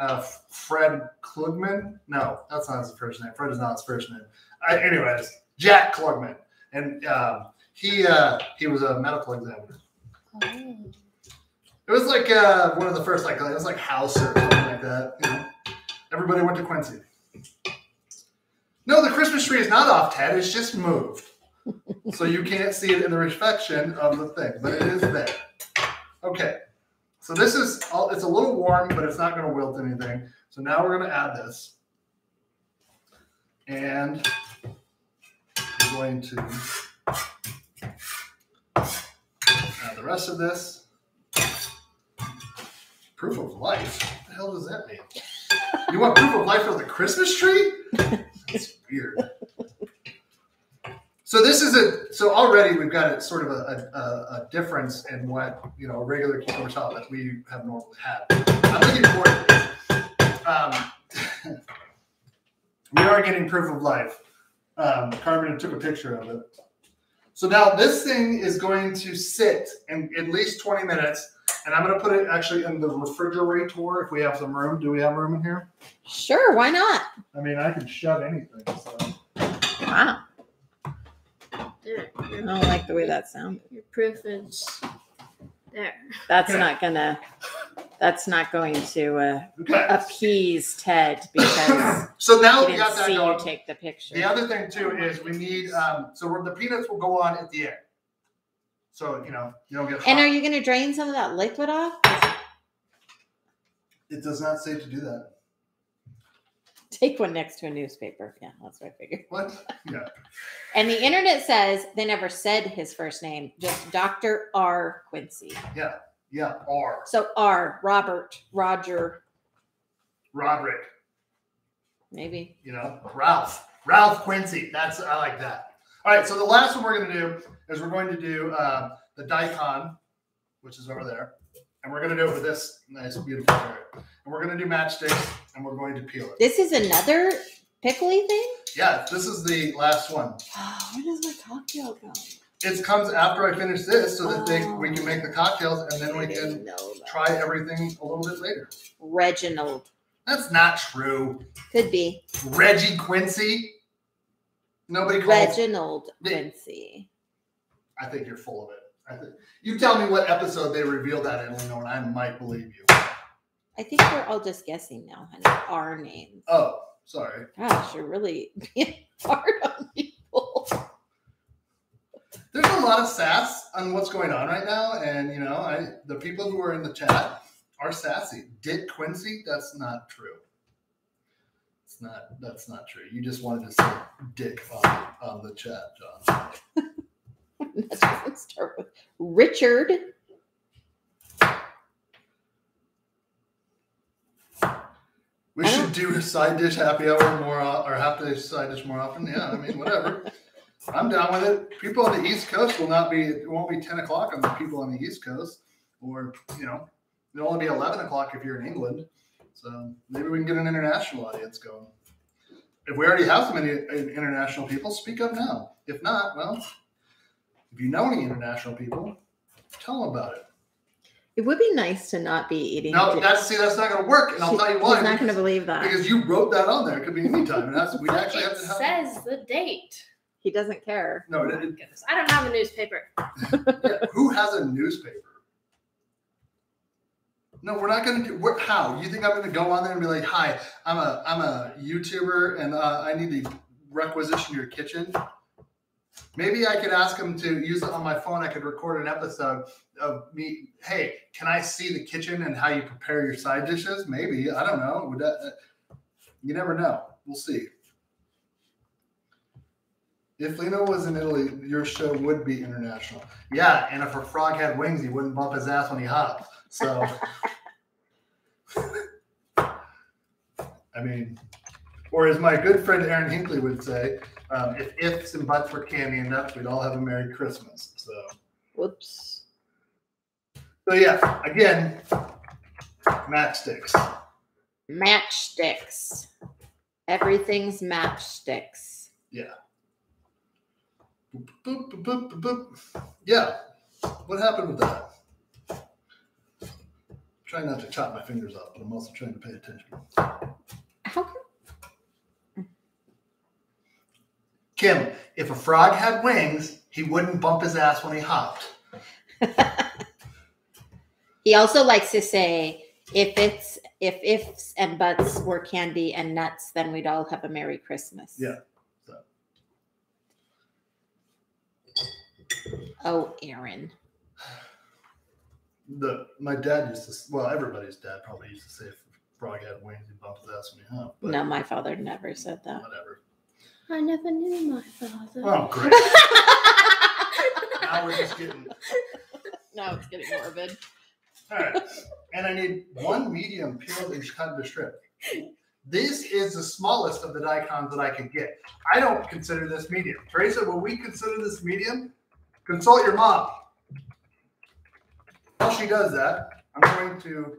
Fred Klugman. No, that's not his first name. Fred is not his first name. Anyways, Jack Klugman. And... He was a medical examiner. Oh. It was like one of the first, like it was like House or something like that. You know? Everybody went to Quincy. No, the Christmas tree is not off, Ted. It's just moved, so you can't see it in the reflection of the thing, but it is there. Okay, so this is all. It's a little warm, but it's not going to wilt anything. So now we're going to add this, and I'm going to. The rest of this. Proof of life? What the hell does that mean? You want proof of life for the Christmas tree? That's weird. So this is a, so already we've got a sort of a difference in what, you know, a regular cucumber salad that we have normally had. I'm looking for we are getting proof of life. Carmen took a picture of it. So now this thing is going to sit in at least 20 minutes, and I'm going to put it actually in the refrigerator if we have some room. Do we have room in here? Sure, why not? I mean, I can shove anything. So. Wow. I don't like the way that sounded. Your proof is there. That's not gonna. That's not going to appease Ted because so now we got that going. Take the picture. The other thing too is we need so the peanuts will go on at the end. So you know you don't get. Hot. And are you going to drain some of that liquid off? It does not say to do that. Take one next to a newspaper. Yeah, that's what I figured. What? Yeah. And the internet says they never said his first name, just Dr. R. Quincy. Yeah. Yeah, R. So R, Robert, Roger. Roderick. Maybe. You know, Ralph. Ralph Quincy. That's, I like that. All right, so the last one we're going to do is we're going to do the daikon, which is over there. And we're going to do it with this nice, beautiful area. And we're going to do matchsticks, and we're going to peel it. This is another pickly thing? Yeah, this is the last one. Oh, where does my cocktail go? It comes after I finish this so that we can make the cocktails and then we can try everything a little bit later. Reginald. That's not true. Could be. Reggie Quincy? Nobody calls Reginald Quincy. I think you're full of it. You tell me what episode they revealed that in, and I might believe you. I think we're all just guessing now, honey. Our names. Oh, sorry. Gosh, you're really being hard on people. There's a lot of sass on what's going on right now, and you know, the people who are in the chat are sassy. Did Quincy? That's not true. It's not. That's not true. You just wanted to say "dick" on the chat, John. Let's start with Richard. We should do a side dish happy hour more, or happy side dish more often. Yeah, I mean, whatever. I'm down with it. People on the East Coast will not be, it won't be 10 o'clock on the people on the East Coast, or, you know, it'll only be 11 o'clock if you're in England. So maybe we can get an international audience going. If we already have so many international people, speak up now. If not, well, if you know any international people, tell them about it. It would be nice to not be eating. No, that's not going to work, and I'll tell you why. He's not going to believe that. Because you wrote that on there. It could be any time, and that's, we actually have to have it. Says the date. He doesn't care. No, it didn't. I don't have a newspaper. Yeah, who has a newspaper? No, we're not going to do what. How? You think I'm going to go on there and be like, "Hi, I'm a YouTuber, and I need to requisition your kitchen." Maybe I could ask him to use it on my phone. I could record an episode of me. Hey, can I see the kitchen and how you prepare your side dishes? Maybe. I don't know. Would that, you never know. We'll see. If Lino was in Italy, your show would be international. Yeah, and if a frog had wings, he wouldn't bump his ass when he hopped. So, I mean, or as my good friend Aaron Hinckley would say, if ifs and buts were candy and nuts, we'd all have a Merry Christmas. So, whoops. So yeah, again, matchsticks. Matchsticks. Everything's matchsticks. Yeah. Boop, boop, boop, boop, boop. Yeah. What happened with that? I'm trying not to chop my fingers off, but I'm also trying to pay attention. How come? Kim, if a frog had wings, he wouldn't bump his ass when he hopped. He also likes to say, if ifs and buts were candy and nuts, then we'd all have a Merry Christmas. Yeah. Oh, Aaron. My dad used to, well, everybody's dad probably used to say if a frog had wings, he'd bump his ass when he hopped. No, my father never said that. Whatever. I never knew my father. Oh, great. Now we're just getting. Now it's getting morbid. All right. And I need one medium peeled and cut to strip. This is the smallest of the daikons that I can get. I don't consider this medium. Teresa, will we consider this medium? Consult your mom. While she does that, I'm going to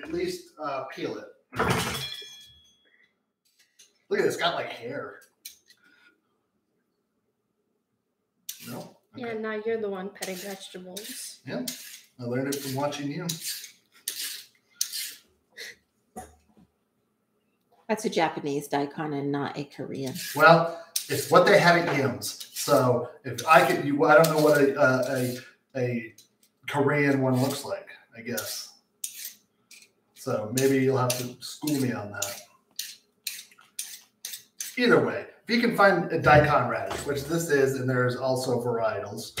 at least peel it. Look at it, it's got like hair. No? Okay. Yeah, now you're the one cutting vegetables. Yeah, I learned it from watching you. That's a Japanese daikon and not a Korean. Well, it's what they had at Kim's. So if I could, I don't know what a Korean one looks like, I guess. So maybe you'll have to school me on that. Either way, if you can find a daikon radish, which this is, and there's also varietals,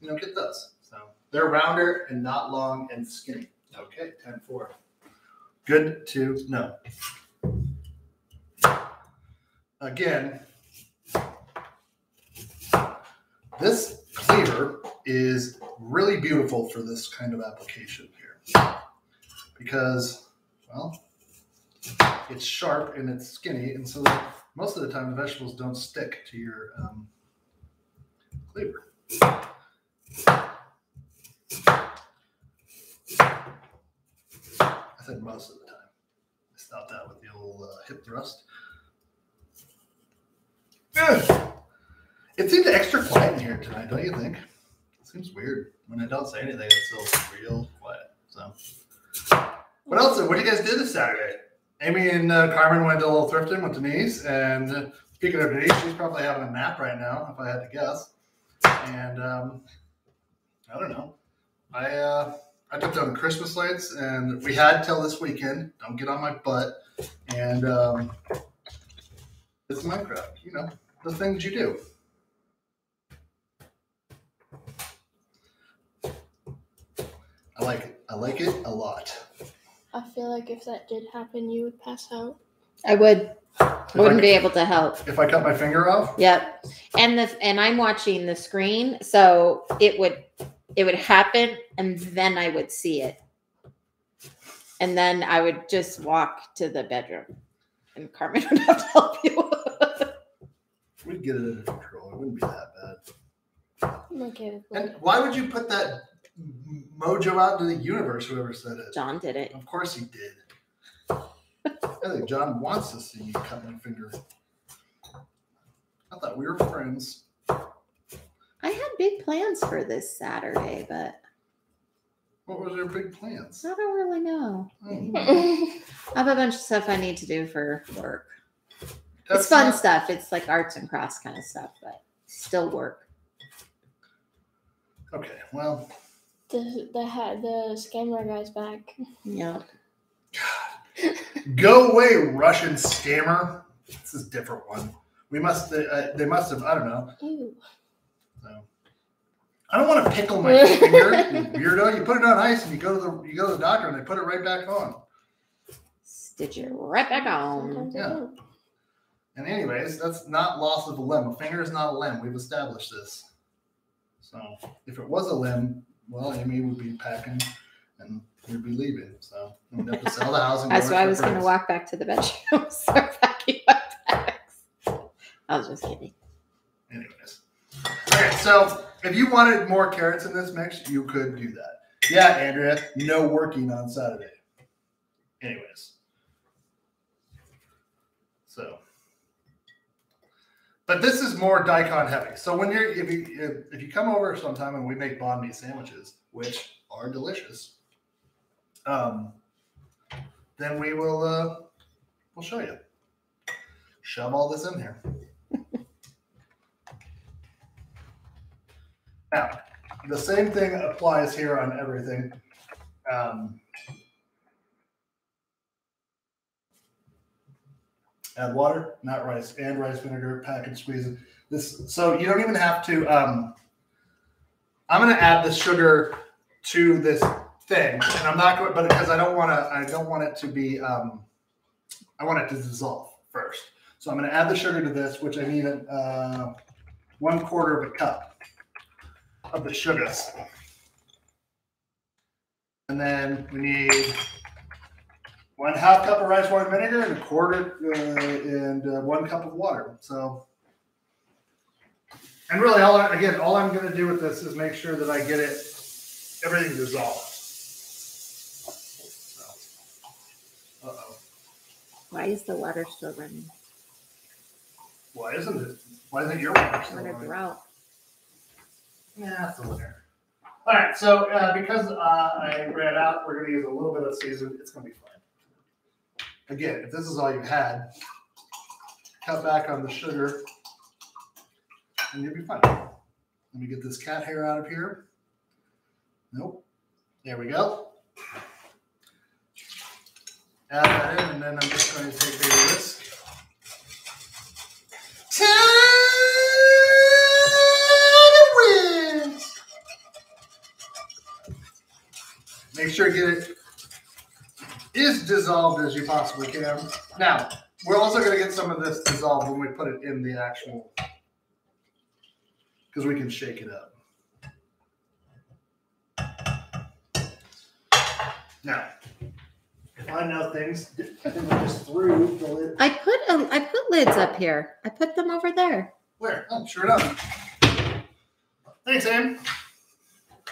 you know, get those. So they're rounder and not long and skinny. Okay, 10-4. Good to know. Again, this clear is really beautiful for this kind of application here because, well, it's sharp and it's skinny, and so most of the time the vegetables don't stick to your cleaver. I said most of the time. I stopped that with the old hip thrust. Ugh. It seems extra quiet in here tonight, don't you think? It seems weird. When I don't say anything, it's still real quiet. So, what else? What do you guys do this Saturday? Amy and Carmen went to a little thrifting with Denise. And speaking of Denise, she's probably having a nap right now, if I had to guess. And I don't know. I took down Christmas lights, and we had till this weekend. Don't get on my butt. And it's Minecraft, you know, the things you do. I like it. I like it a lot. I feel like if that did happen, you would pass out. I would. Wouldn't be able to help. If I cut my finger off? Yep. And I'm watching the screen, so it would happen, and then I would see it. And then I would just walk to the bedroom, and Carmen would have to help you. We'd get it under control. It wouldn't be that bad. Okay. And why would you put that mojo out into the universe, whoever said it? John did it. Of course he did. I think John wants to see me cut my finger. I thought we were friends. I had big plans for this Saturday, but... What were your big plans? I don't really know. Oh. I have a bunch of stuff I need to do for work. That's it's fun stuff. It's like arts and crafts kind of stuff, but still work. Okay, well... The scammer guy's back. Yeah. God. Go away, Russian scammer. This is a different one. We must. They must have. I don't know. Ew. So, I don't want to pickle my finger, you weirdo. You put it on ice and you go to the doctor and they put it right back on. Stitch it right back on. Yeah. And anyways, that's not loss of a limb. A finger is not a limb. We've established this. So if it was a limb, well, Amy would be packing and we'd be leaving. So we'd have to sell the house. And that's why I was going to walk back to the bedroom. So packing my bags. I was just kidding. Anyways. Okay, so if you wanted more carrots in this mix, you could do that. Yeah, Andrea, no working on Saturday. Anyways. So. But this is more daikon heavy. So when you're, if you come over sometime and we make banh mi sandwiches, which are delicious, then we will we'll show you. Shove all this in here. Now, the same thing applies here on everything. Add water, not rice, and rice vinegar, pack and squeeze it. This, so you don't even have to, I'm going to add the sugar to this thing, and I'm not going, but because I don't want it to be, I want it to dissolve first. So I'm going to add the sugar to this, which I need 1/4 cup of the sugars. And then we need 1/2 cup of rice wine vinegar and 1 cup of water. So, and really, all I'm going to do with this is make sure that I get it, everything dissolved. So, Why is the water still running? Why isn't it? Why isn't your water still running? Drought. Yeah, that's the winter. All right, so because I ran out, we're going to use a little bit of seasoning. It's going to be fine. Again, if this is all you had, cut back on the sugar and you'll be fine. Let me get this cat hair out of here. Nope. There we go. Add that in, and then I'm just going to take maybe this. Make sure you get it as dissolved as you possibly can. Now, we're also going to get some of this dissolved when we put it in the actual, because we can shake it up. Now, if I know things, I think I just threw the lid. I put lids up here. I put them over there. Where? Oh, sure enough. Thanks, Ann.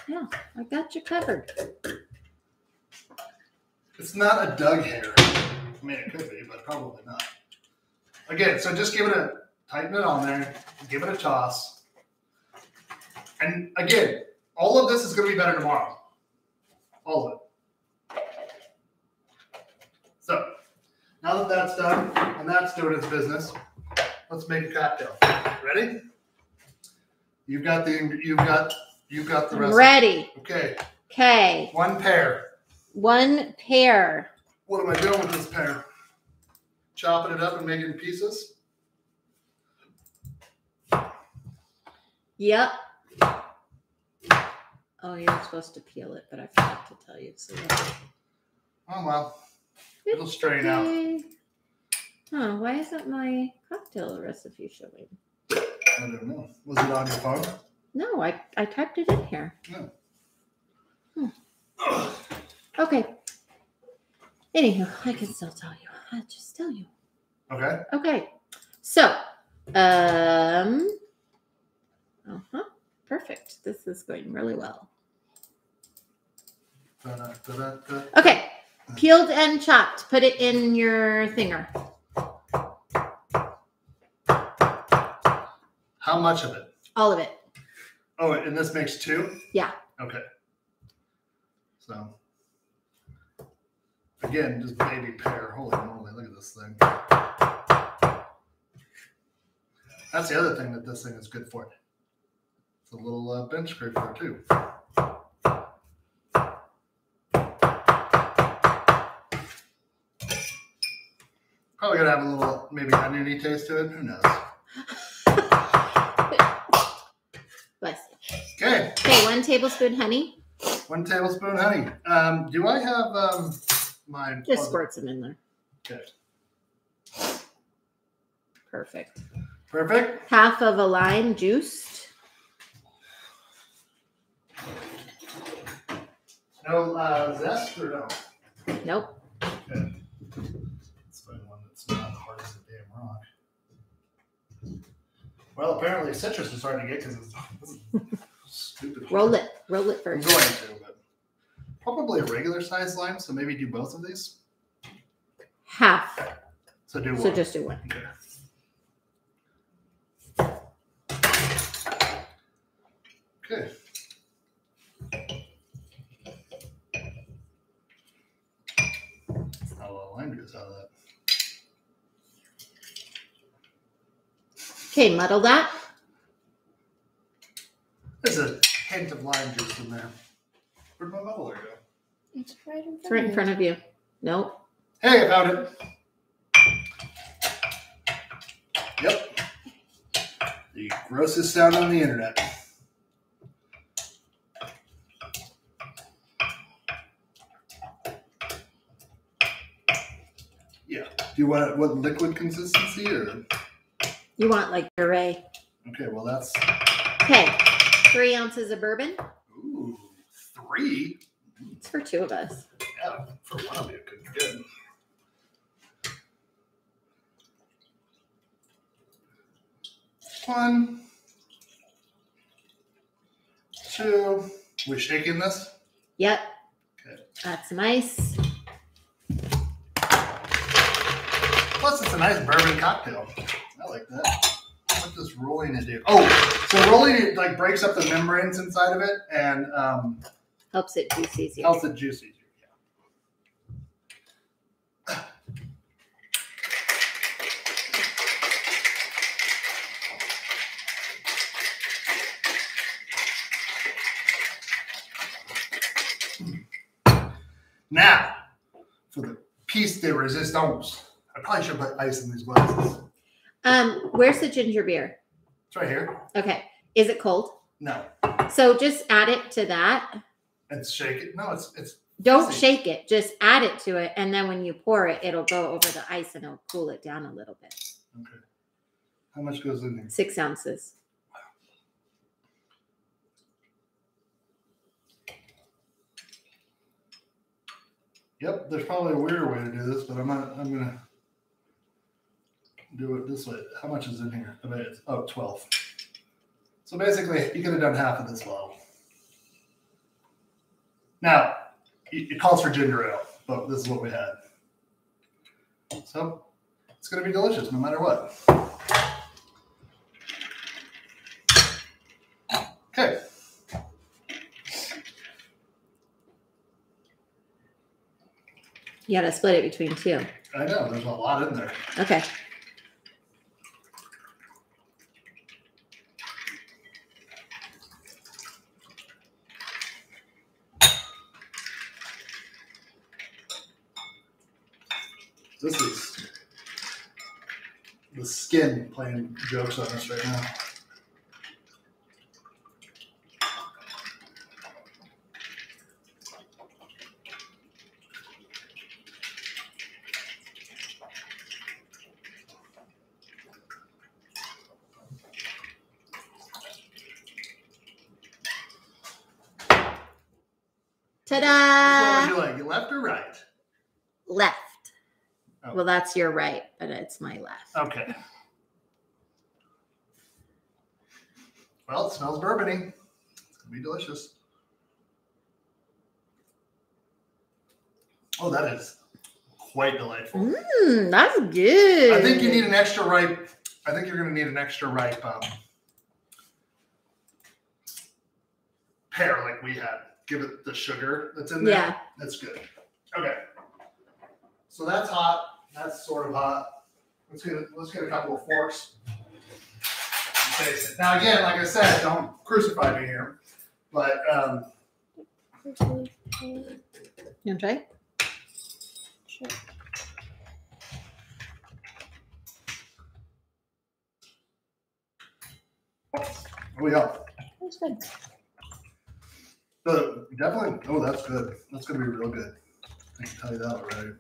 Yeah, I got you covered. It's not a Doug hair. I mean, it could be, but probably not. Again, so just tighten it on there, give it a toss. And again, all of this is going to be better tomorrow. All of it. So, now that that's done, and that's doing its business, let's make a cocktail. Ready? You've got the recipe. Ready. Okay. Okay. One pear. One pear. What am I doing with this pear? Chopping it up and making pieces? Yep. Oh, you're supposed to peel it, but I forgot to tell you. So oh, well. It'll strain out. Huh, why isn't my cocktail recipe showing? I don't know. Was it on your phone? No, I typed it in here. No. Yeah. Hmm. Okay. Anywho, I can still tell you. I'll just tell you. Okay. Okay. So, perfect. This is going really well. Okay. Peeled and chopped. Put it in your thinger. How much of it? All of it. Oh, and this makes 2? Yeah. Okay. So. Again, just baby pear. Holy moly, look at this thing. That's the other thing that this thing is good for. It's a little bench scraper, too. Probably going to have a little, maybe, oniony taste to it. Who knows? tablespoon honey. 1 tablespoon honey. Do I have my... Just squirt some in there. Okay. Perfect. Perfect. Half of a lime juiced. No zest or no? Nope. Okay. Let's find one that's not hard as a damn rock. Well, apparently citrus is hard to get because it's stupid. Roll it. Roll it first. I'm going to, but probably a regular size lime, so maybe do both of these. Half. So do one. So just do one. Okay. Okay. Not a lot of lime juice out of that. Okay, muddle that. There's a hint of lime juice in there. Where'd my muddler go? It's right in front of you. It's right in front of you. Nope. Hey, I found it. Yep. The grossest sound on the internet. Do you want what liquid consistency or? You want like puree. Okay, well that's. Okay, 3 ounces of bourbon. Ooh, 3? It's for 2 of us. Yeah, for one of you could be good. One, two. We shaking this? Yep. Okay. That's some ice. Plus, it's a nice bourbon cocktail. I like that. What does rolling it do? Oh, so rolling it like breaks up the membranes inside of it and helps it juicy easier. Helps it juicy easier. Yeah. Now, for the piece de resistance. I probably should put ice in these glasses. Where's the ginger beer? It's right here. Okay. Is it cold? No. So just add it to that. And shake it. No, it's. Don't shake it. Just add it to it, and then when you pour it, it'll go over the ice and it'll cool it down a little bit. Okay. How much goes in there? 6 ounces. Wow. Yep. There's probably a weirder way to do this, but I'm gonna. Do it this way. How much is in here? I mean, it's 12. So basically, you could have done half of this bottle. Now, it calls for ginger ale, but this is what we had. So it's going to be delicious no matter what. Okay. You got to split it between 2. I know. There's a lot in there. Okay. This is the skin playing jokes on us right now. Ta-da! So what would you like, left or right? Left. Well, that's your right, but it's my left. Okay. Well, it smells bourbony. It's going to be delicious. Oh, that is quite delightful. That's good. I think you need an extra ripe. I think you're going to need an extra ripe pear like we had. Give it the sugar that's in there. Yeah. That's good. Okay. So that's hot. That's sort of hot. Let's get a couple of forks and taste it. Now, again, like I said, don't crucify me here. But you wanna try? Sure. Here we go. That's good. So definitely. Oh, that's good. That's gonna be real good. I can tell you that already.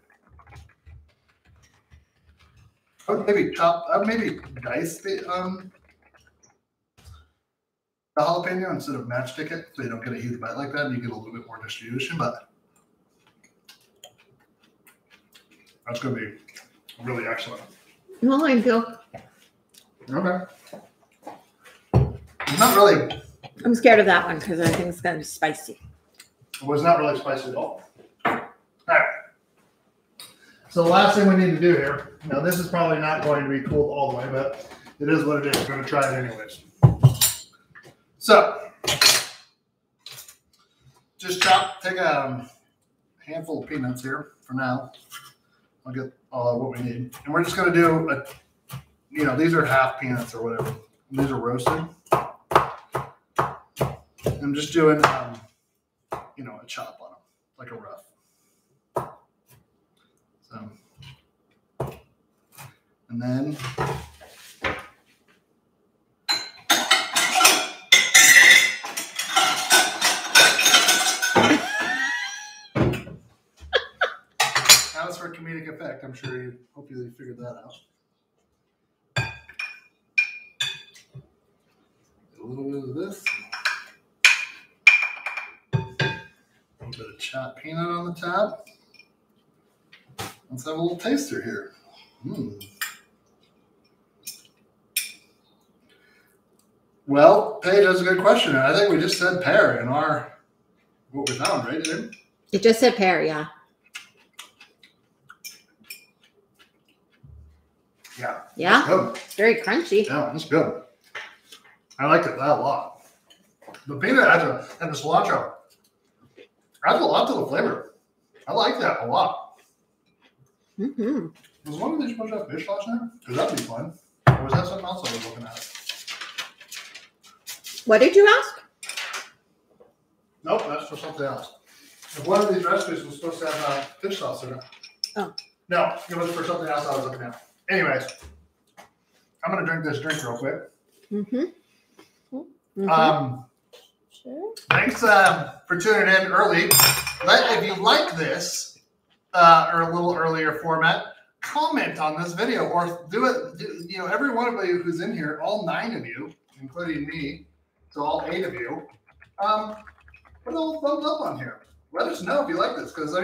I would maybe chop. I would maybe dice the jalapeno instead of matchstick it, so you don't get a huge bite like that, and you get a little bit more distribution. But that's gonna be really excellent. No, thank you. Okay. It's not really. I'm scared of that one because I think it's gonna be spicy. It was not really spicy at all. All right. So the last thing we need to do here, now this is probably not going to be cooled all the way, but it is what it is. We're going to try it anyways. So just chop, take a handful of peanuts here for now. I'll get what we need. And we're just going to do, these are half peanuts or whatever. And these are roasted. I'm just doing, a chop on them, like a rough. And then that was for comedic effect. I'm sure you hopefully figured that out. A little bit of this, a little bit of chopped peanut on the top. Let's have a little taster here. Well, Paige, that's a good question. I think we just said pear in what we found, right? It just said pear, yeah. Yeah. Yeah. It's very crunchy. Yeah, that's good. I liked it that a lot. The peanut and the cilantro adds a lot to the flavor. I like that a lot. Mm-hmm. Was one of these supposed to have fish last night? Because that'd be fun. Or was that something else I was looking at? What did you ask? Nope, that's for something else. If one of these recipes was supposed to have fish sauce in it. Oh. No, it was for something else I was looking at. Anyways, I'm going to drink this drink real quick. Mm-hmm. Sure. Thanks for tuning in early. If you like this, or a little earlier format, comment on this video or do it. Every one of you who's in here, all 9 of you, including me, so all 8 of you, put a little thumbs up on here. Let us know if you like this, because I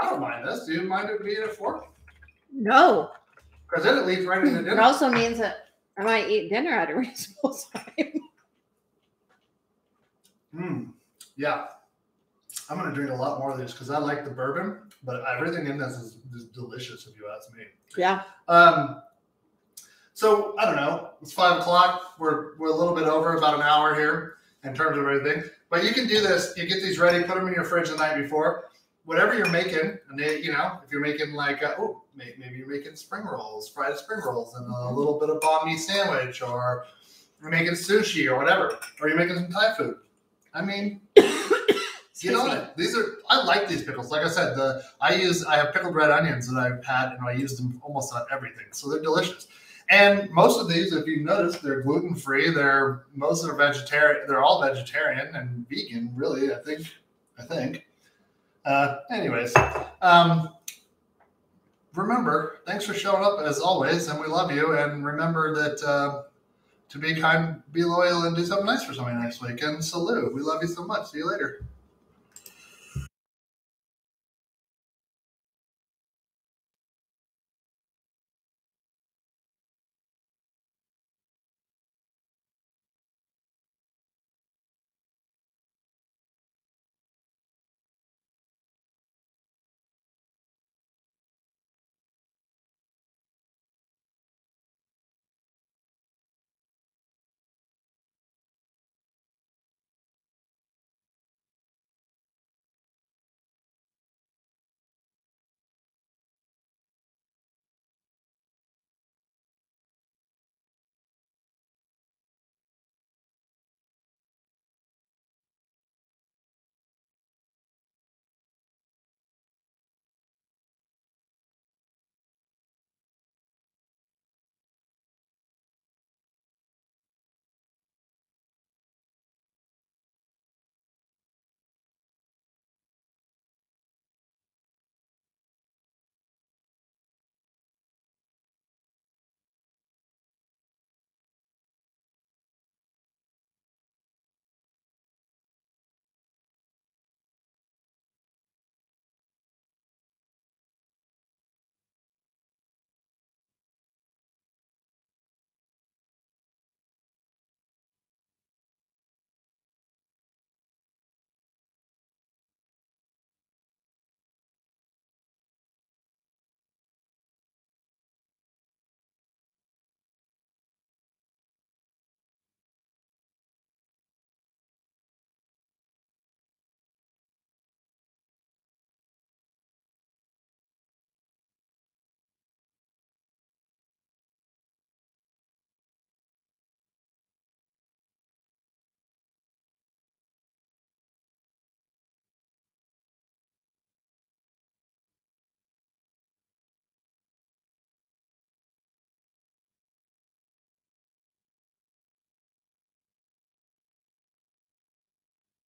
don't mind this. Do you mind it being a fork? No. Because then it leads right into dinner. It also means that I might eat dinner at a reasonable time. Yeah. I'm going to drink a lot more of these because I like the bourbon, but everything in this is delicious if you ask me. Yeah. So I don't know. It's 5 o'clock. We're a little bit over, about an hour here in terms of everything. But you can do this. You get these ready, put them in your fridge the night before. Whatever you're making, and if you're making maybe you're making spring rolls, fried spring rolls, and a little bit of banh mi sandwich, or you're making sushi or whatever, or you're making some Thai food. Get on it. I like these pickles. Like I said, I have pickled red onions that I've had, and I use them almost on everything. So they're delicious. And most of these, if you notice, they're gluten free. Most are vegetarian. They're all vegetarian and vegan, really. I think. Anyways, remember, thanks for showing up as always, and we love you. And remember that to be kind, be loyal, and do something nice for somebody next week. And salute. We love you so much. See you later.